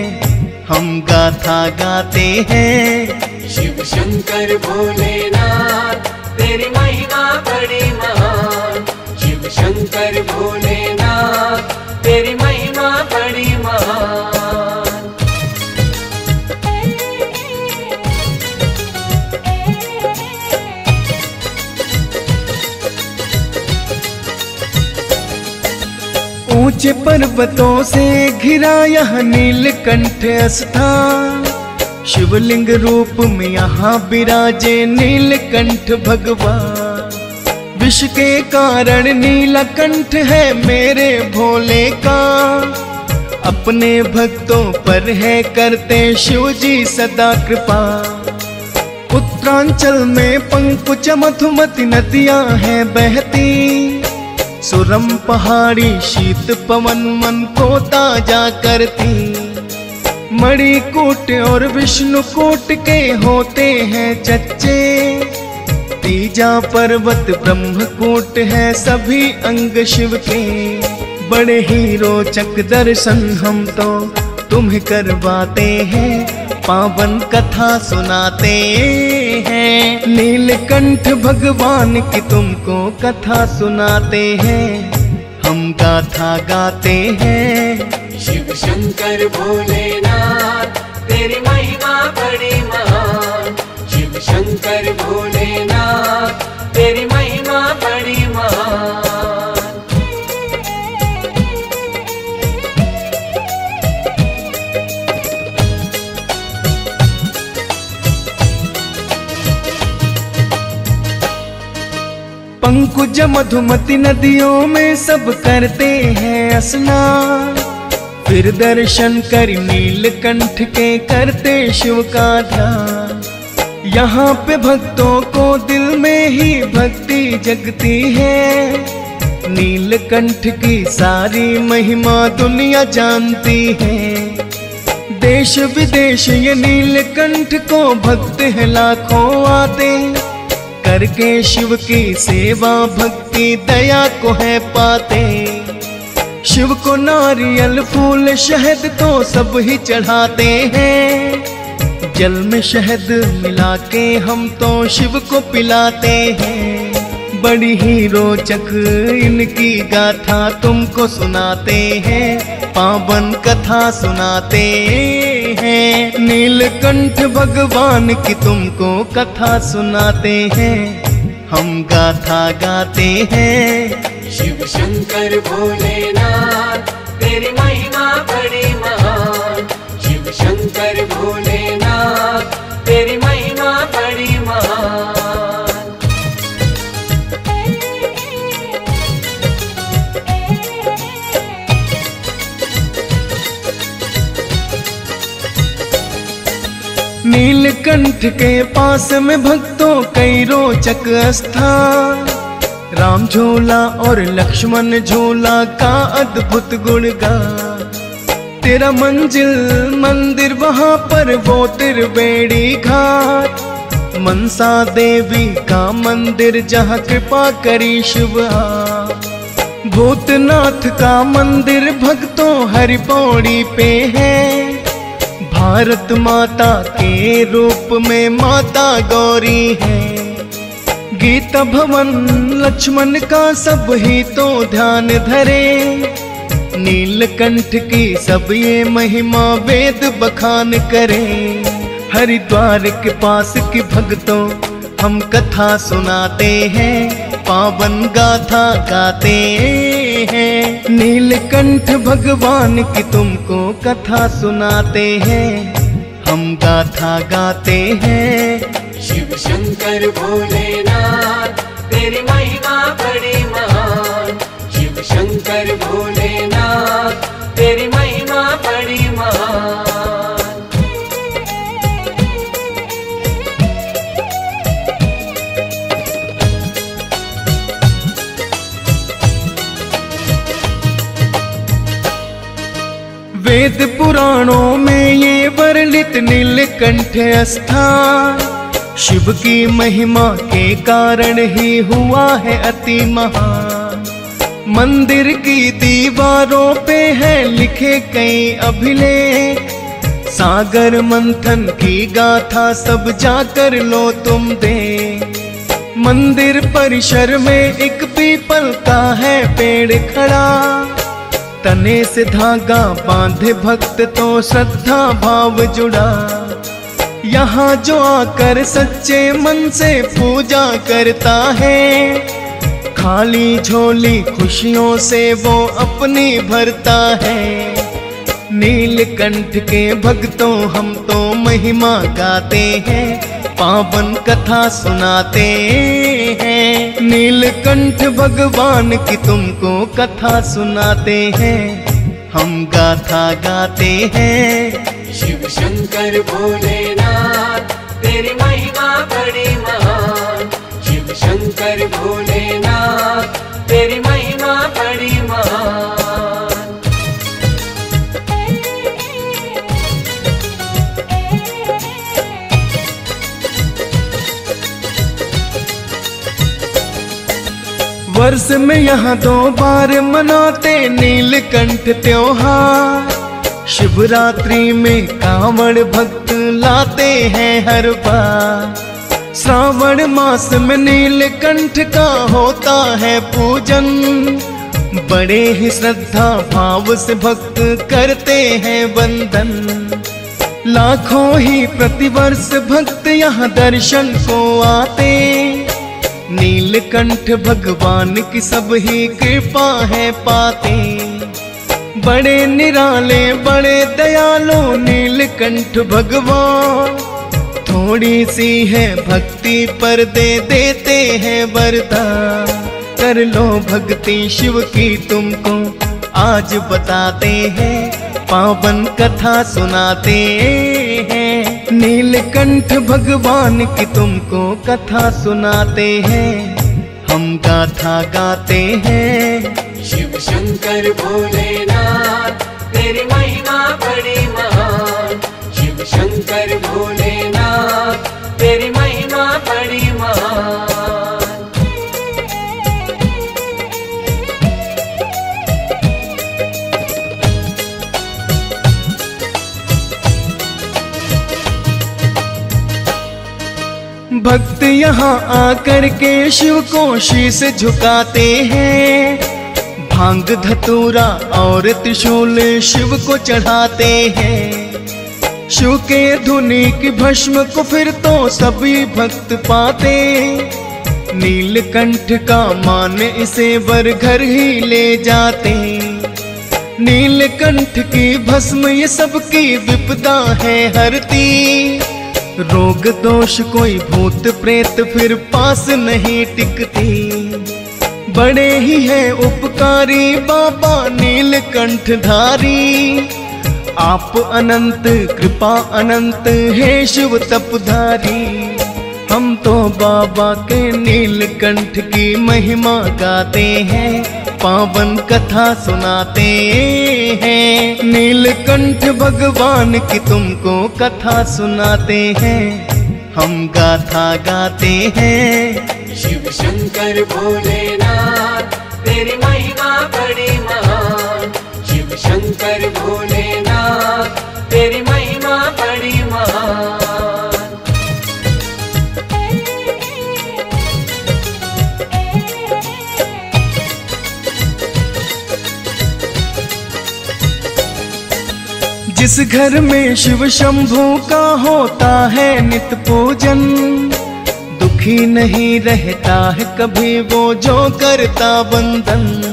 हम गाथा गाते हैं। शिव शंकर भोलेनाथ तेरी महिमा बड़ी महान, शिव शंकर भोलेनाथ तेरी महिमा बड़ी महान। ऊंचे पर्वतों से घिरा यह नीलकंठ स्थान, शिवलिंग रूप में यहाँ विराजे नीलकंठ भगवान। विष के कारण नीलकंठ है मेरे भोले का, अपने भक्तों पर है करते शिव जी सदा कृपा। उत्तरांचल में पंकुच मधुमती नदियाँ हैं बहती, सुरम पहाड़ी शीत पवन मन को ताजा करती। मणिकूट और विष्णुकूट के होते हैं चच्चे, तीजा पर्वत ब्रह्मकूट है सभी अंग शिव के। बड़े ही रोचक दर्शन हम तो तुम्हें करवाते हैं, पावन कथा सुनाते हैं। नीलकंठ भगवान की तुमको कथा सुनाते हैं, हम गाथा गाते हैं। शिव शंकर भोलेनाथ तेरी महिमा बड़ी महान, शिव शंकर भोलेनाथ तेरी महिमा बड़ी महान। पंकुज मधुमती नदियों में सब करते हैं स्नान, फिर दर्शन कर नीलकंठ के करते शिव का ध्यान। यहाँ पे भक्तों को दिल में ही भक्ति जगती है, नीलकंठ की सारी महिमा दुनिया जानती है। देश विदेश ये नीलकंठ को भक्त है लाखों आते, करके शिव की सेवा भक्ति दया को है पाते। शिव को नारियल फूल शहद तो सब ही चढ़ाते हैं, जल में शहद मिला के हम तो शिव को पिलाते हैं। बड़ी ही रोचक इनकी गाथा तुमको सुनाते हैं, पावन कथा सुनाते हैं। नीलकंठ भगवान की तुमको कथा सुनाते हैं, हम गाथा गाते हैं। शिव शंकर भोलेनाथ तेरी महिमा बड़ी महान, शिव शंकर भोलेनाथ तेरी महिमा बड़ी महान। नीलकंठ के पास में भक्तों कई रोचक स्थान, राम झूला और लक्ष्मण झूला का अद्भुत गुणगान। तेरा मंजिल मंदिर वहाँ पर वो त्रिवेणी घाट, मनसा देवी का मंदिर जहाँ कृपा करी शिव। भूतनाथ का मंदिर भक्तों हरि पौड़ी पे है, भारत माता के रूप में माता गौरी है। गीता भवन लक्ष्मण का सब ही तो ध्यान धरे, नीलकंठ की सब ये महिमा वेद बखान करे। हरिद्वार के पास की भक्तों हम कथा सुनाते हैं, पावन गाथा गाते हैं। नीलकंठ भगवान की तुमको कथा सुनाते हैं, हम गाथा गाते हैं। शिव शंकर भोलेनाथ तेरी महिमा बड़ी महान, शिव शंकर भोलेनाथ तेरी महिमा बड़ी महान। वेद पुराणों में ये वर्णित नीलकंठ स्थान, शिव की महिमा के कारण ही हुआ है अति महान। मंदिर की दीवारों पे है लिखे कई अभिलेख, सागर मंथन की गाथा सब जाकर लो तुम दे। मंदिर परिसर में एक पीपल का है पेड़ खड़ा, तने से धागा बांधे भक्त तो श्रद्धा भाव जुड़ा। यहाँ जो आकर सच्चे मन से पूजा करता है, खाली झोली खुशियों से वो अपनी भरता है। नीलकंठ के भक्तों हम तो महिमा गाते हैं, पावन कथा सुनाते हैं। नीलकंठ भगवान की तुमको कथा सुनाते हैं, हम गाथा गाते हैं। शिव शंकर भोलेनाथ तेरी महिमा बड़ी महान, शिव शंकर भोलेनाथ तेरी महिमा बड़ी महान। वर्ष में यहाँ 2 बार मनाते नीलकंठ त्योहार, शिवरात्रि में कांवड़ भक्त लाते हैं हर बार। श्रावण मास में नीलकंठ का होता है पूजन, बड़े ही श्रद्धा भाव से भक्त करते हैं वंदन। लाखों ही प्रतिवर्ष भक्त यहाँ दर्शन को आते, नीलकंठ भगवान की सब ही कृपा है पाते। बड़े निराले बड़े दयालु नीलकंठ भगवान, थोड़ी सी है भक्ति पर दे देते हैं वरदान। कर लो भक्ति शिव की तुमको आज बताते हैं, पावन कथा सुनाते हैं। नीलकंठ भगवान की तुमको कथा सुनाते हैं, हम गाथा गाते हैं। शिव शंकर भोलेनाथ तेरी महिमा बड़ी महान, शिव शंकर भोलेनाथ तेरी महिमा बड़ी महान। भक्त यहाँ आकर के शिव को शीश झुकाते हैं, भांग धतूरा और त्रिशूल शिव को चढ़ाते हैं। शिव के धुनी की भस्म को फिर तो सभी भक्त पाते, नीलकंठ का मान इसे वर घर ही ले जाते। नीलकंठ की भस्म ये सबकी विपदा है हरती, रोग दोष कोई भूत प्रेत फिर पास नहीं टिकती। बड़े ही है उपकारी बाबा नीलकंठधारी, आप अनंत कृपा अनंत है शिव तपधारी। हम तो बाबा के नीलकंठ की महिमा गाते हैं, पावन कथा सुनाते हैं। नीलकंठ भगवान की तुमको कथा सुनाते हैं, हम गाथा गाते हैं। शिव शंकर भोलेनाथ तेरी महिमा बड़ी महान, शिव शंकर भोलेनाथ तेरी महिमा बड़ी महान। जिस घर में शिव शंभू का होता है नित पूजन, दुखी नहीं रहता है कभी वो जो करता बंधन।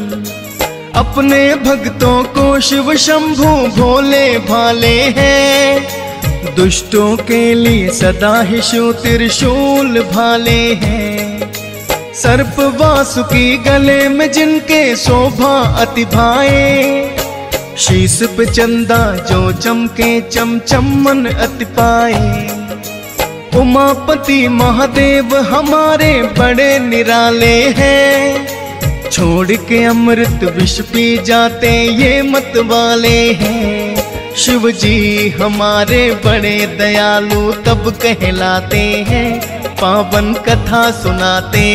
अपने भक्तों को शिव शंभू भोले भाले हैं, दुष्टों के लिए सदा ही शिव त्रिशूल भाले हैं। सर्प वासुकी गले में जिनके शोभा अति भाए, शीश पे चंदा जो चमके चमचम मन अति पाए। उमापति महादेव हमारे बड़े निराले हैं, छोड़ के अमृत विष पी जाते ये मत वाले हैं। शिव जी हमारे बड़े दयालु तब कहलाते हैं, पावन कथा सुनाते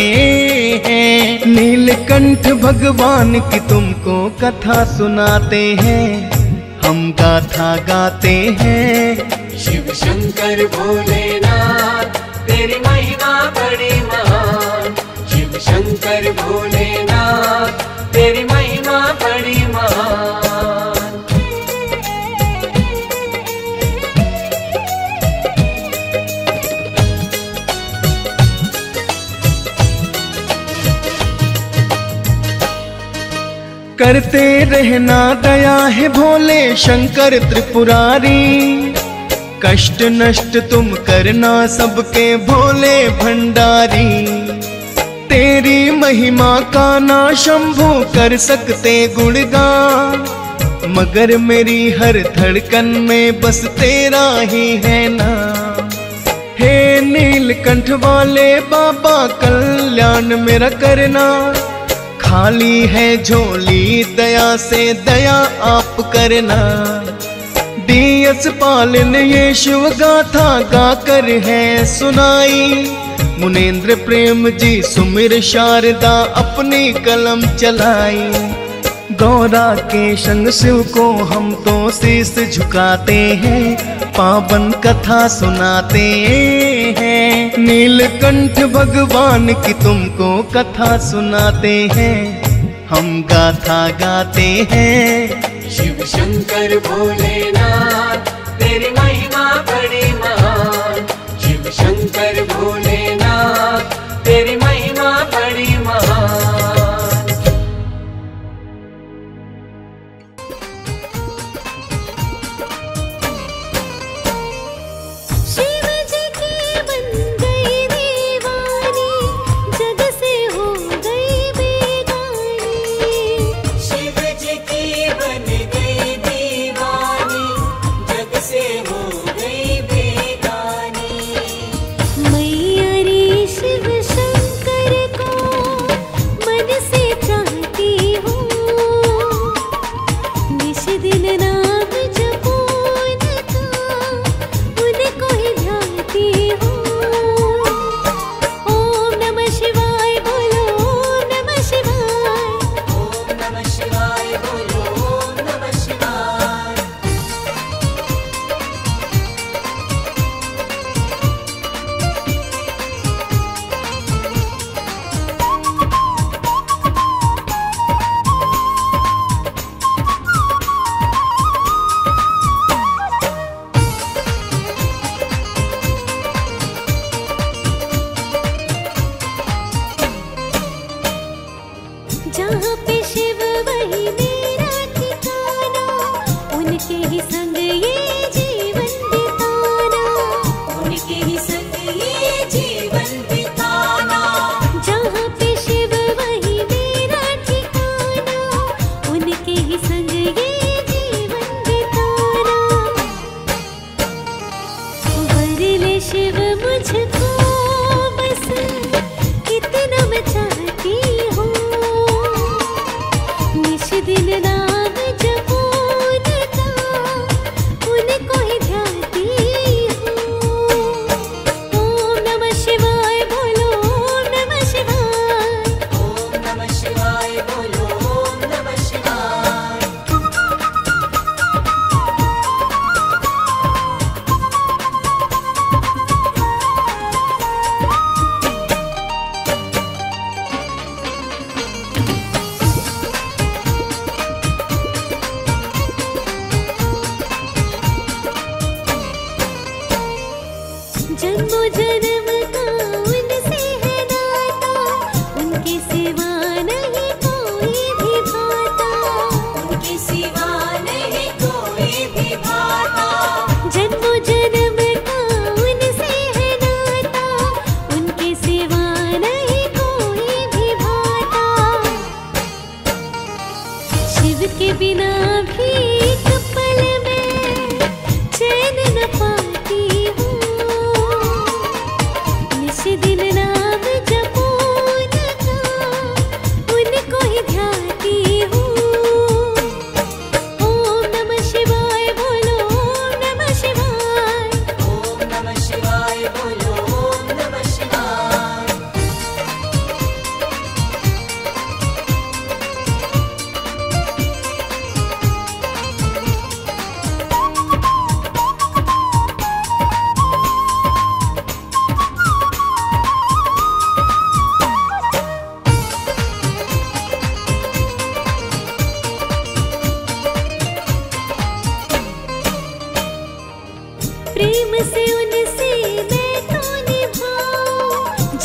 हैं। नीलकंठ भगवान की तुमको कथा सुनाते हैं, हम गाथा गाते हैं। शिव शंकर भोलेनाथ तेरी महिमा बड़ी महान, शिव शंकर भोलेनाथ तेरी महिमा बड़ी महान। करते रहना दया है भोले शंकर त्रिपुरारी, कष्ट नष्ट तुम करना सबके भोले भंडारी। तेरी महिमा का ना शंभू कर सकते गुणगान, मगर मेरी हर धड़कन में बस तेरा ही है ना। हे नीलकंठ वाले बाबा कल्याण मेरा करना, खाली है झोली दया से दया आप करना। डीएस पालन ये शिव गाथा गा कर है सुनाई, मुनेन्द्र प्रेम जी सुमिर शारदा अपनी कलम चलाई। गौरा के संग शिव को हम तो शीश झुकाते हैं, पावन कथा सुनाते हैं। नीलकंठ भगवान की तुमको कथा सुनाते हैं, हम गाथा गाते हैं। शिव शंकर भोलेनाथ तेरी महिमा बड़ी महान, शिव शंकर भोलेनाथ तेरी महिमा बड़ी महान।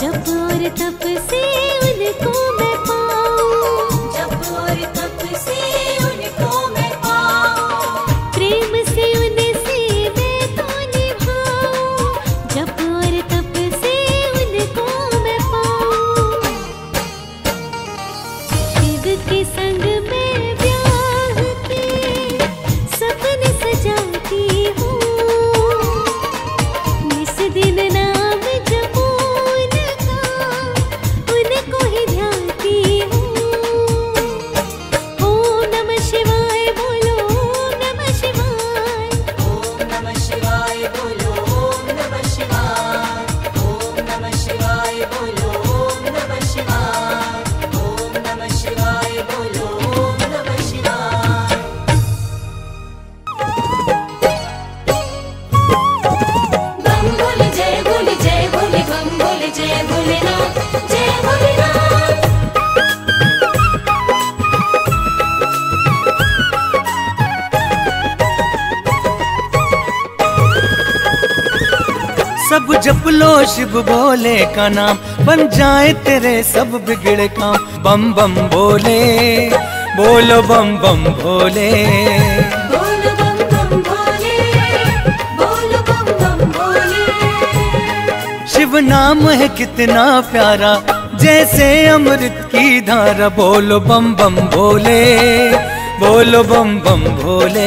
जब और तप से उनको मैं पाऊं, जब और तप से सब जप लो शिव भोले का नाम, बन जाए तेरे सब बिगड़े काम। बम बम भोले बोलो बम बम भोले, शिव नाम है कितना प्यारा जैसे अमृत की धारा। बोलो बम बम भोले बोलो बम बम भोले,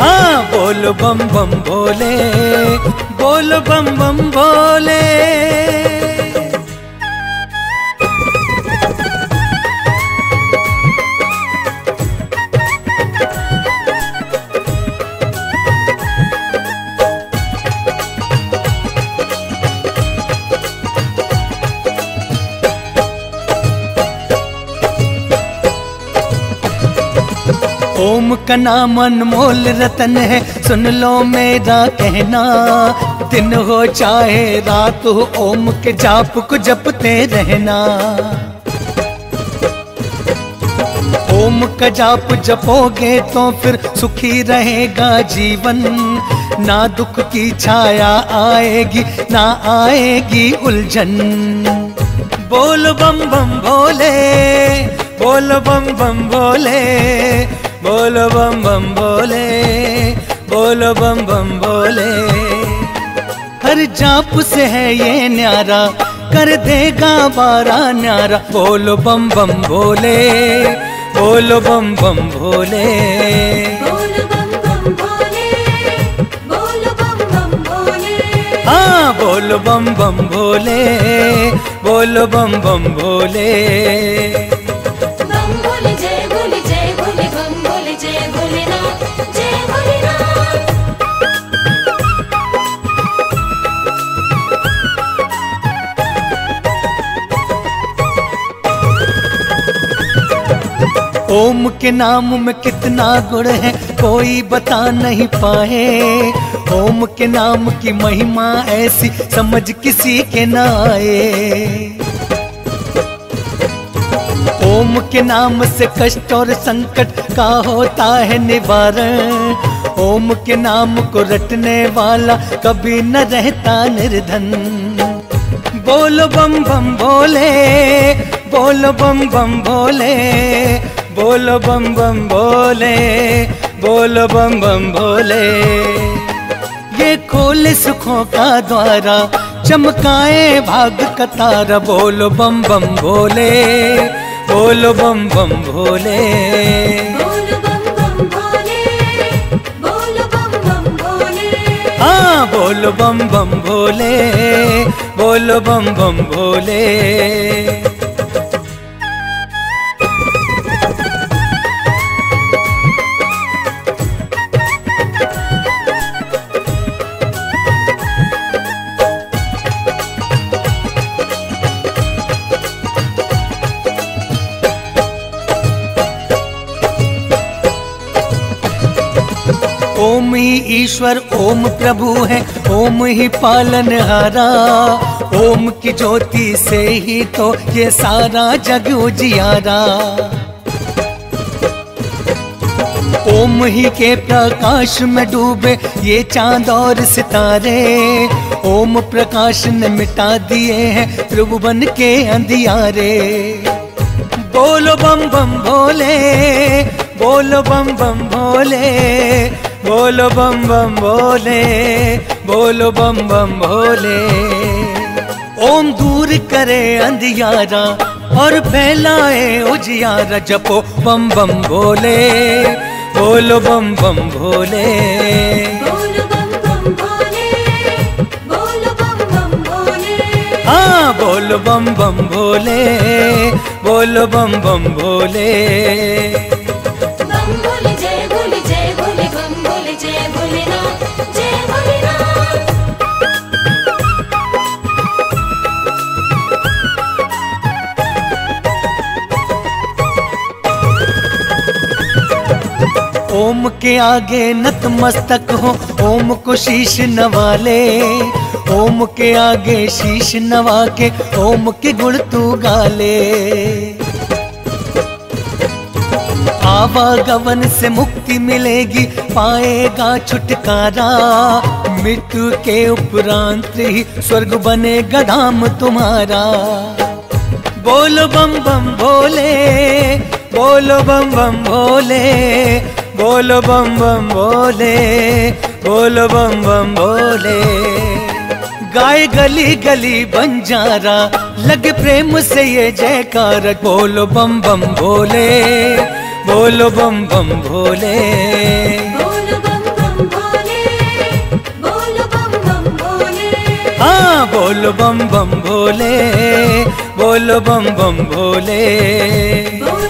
हाँ बोलो बम बम भोले, बोलो बम बम भोले। ओम का नाम अनमोल रतन है, सुन लो मेरा कहना। दिन हो चाहे रात हो ओम के जाप को जपते रहना। ओम का जाप जपोगे तो फिर सुखी रहेगा जीवन। ना दुख की छाया आएगी ना आएगी उलझन। बोलो बम बम भोले बोलो बम बम भोले। हर जाप से है ये न्यारा, कर देगा बारा न्यारा। बोलो बम बम भोले हाँ बोलो बम बम भोले। ओम के नाम में कितना गुण है कोई बता नहीं पाए। ओम के नाम की महिमा ऐसी समझ किसी के ना आए। ओम के नाम से कष्ट और संकट का होता है निवारण। ओम के नाम को रटने वाला कभी न रहता निर्धन। बोलो बम भोले बोलो बम बम भोले। ये खोले सुखों का द्वारा, चमकाए भाग का तारा। बोलो बम बम भोले हाँ बोलो बम बम भोले। ओम ही ईश्वर ओम प्रभु है, ओम ही पालनहारा। ओम की ज्योति से ही तो ये सारा जग उजियारा। ओम ही के प्रकाश में डूबे ये चांद और सितारे। ओम प्रकाश ने मिटा दिए हैं त्रिभुवन के अंधियारे। बोलो बम बम भोले। ओम दूर करे अंधियारा और फैलाए उजियारा। जपो बम बम भोले हाँ बोलो बम बम भोले। ओम के आगे नतमस्तक हो ओम को शीश नवाले। ओम के आगे शीश नवा के ओम के गुण तू गाले। आवागमन से मुक्ति मिलेगी, पाएगा छुटकारा। मृत्यु के उपरांत ही स्वर्ग बनेगा धाम तुम्हारा। बोलो बम बम भोले, बोलो बम बम भोले, बोलो बम बम भोले, बोलो बम बम भोले। गाय गली गली बंजारा, लगे प्रेम से ये जयकार। बोलो बम बम भोले, बोलो बम बम भोले। हाँ बोलो बम बम भोले, बोलो बम बम भोले।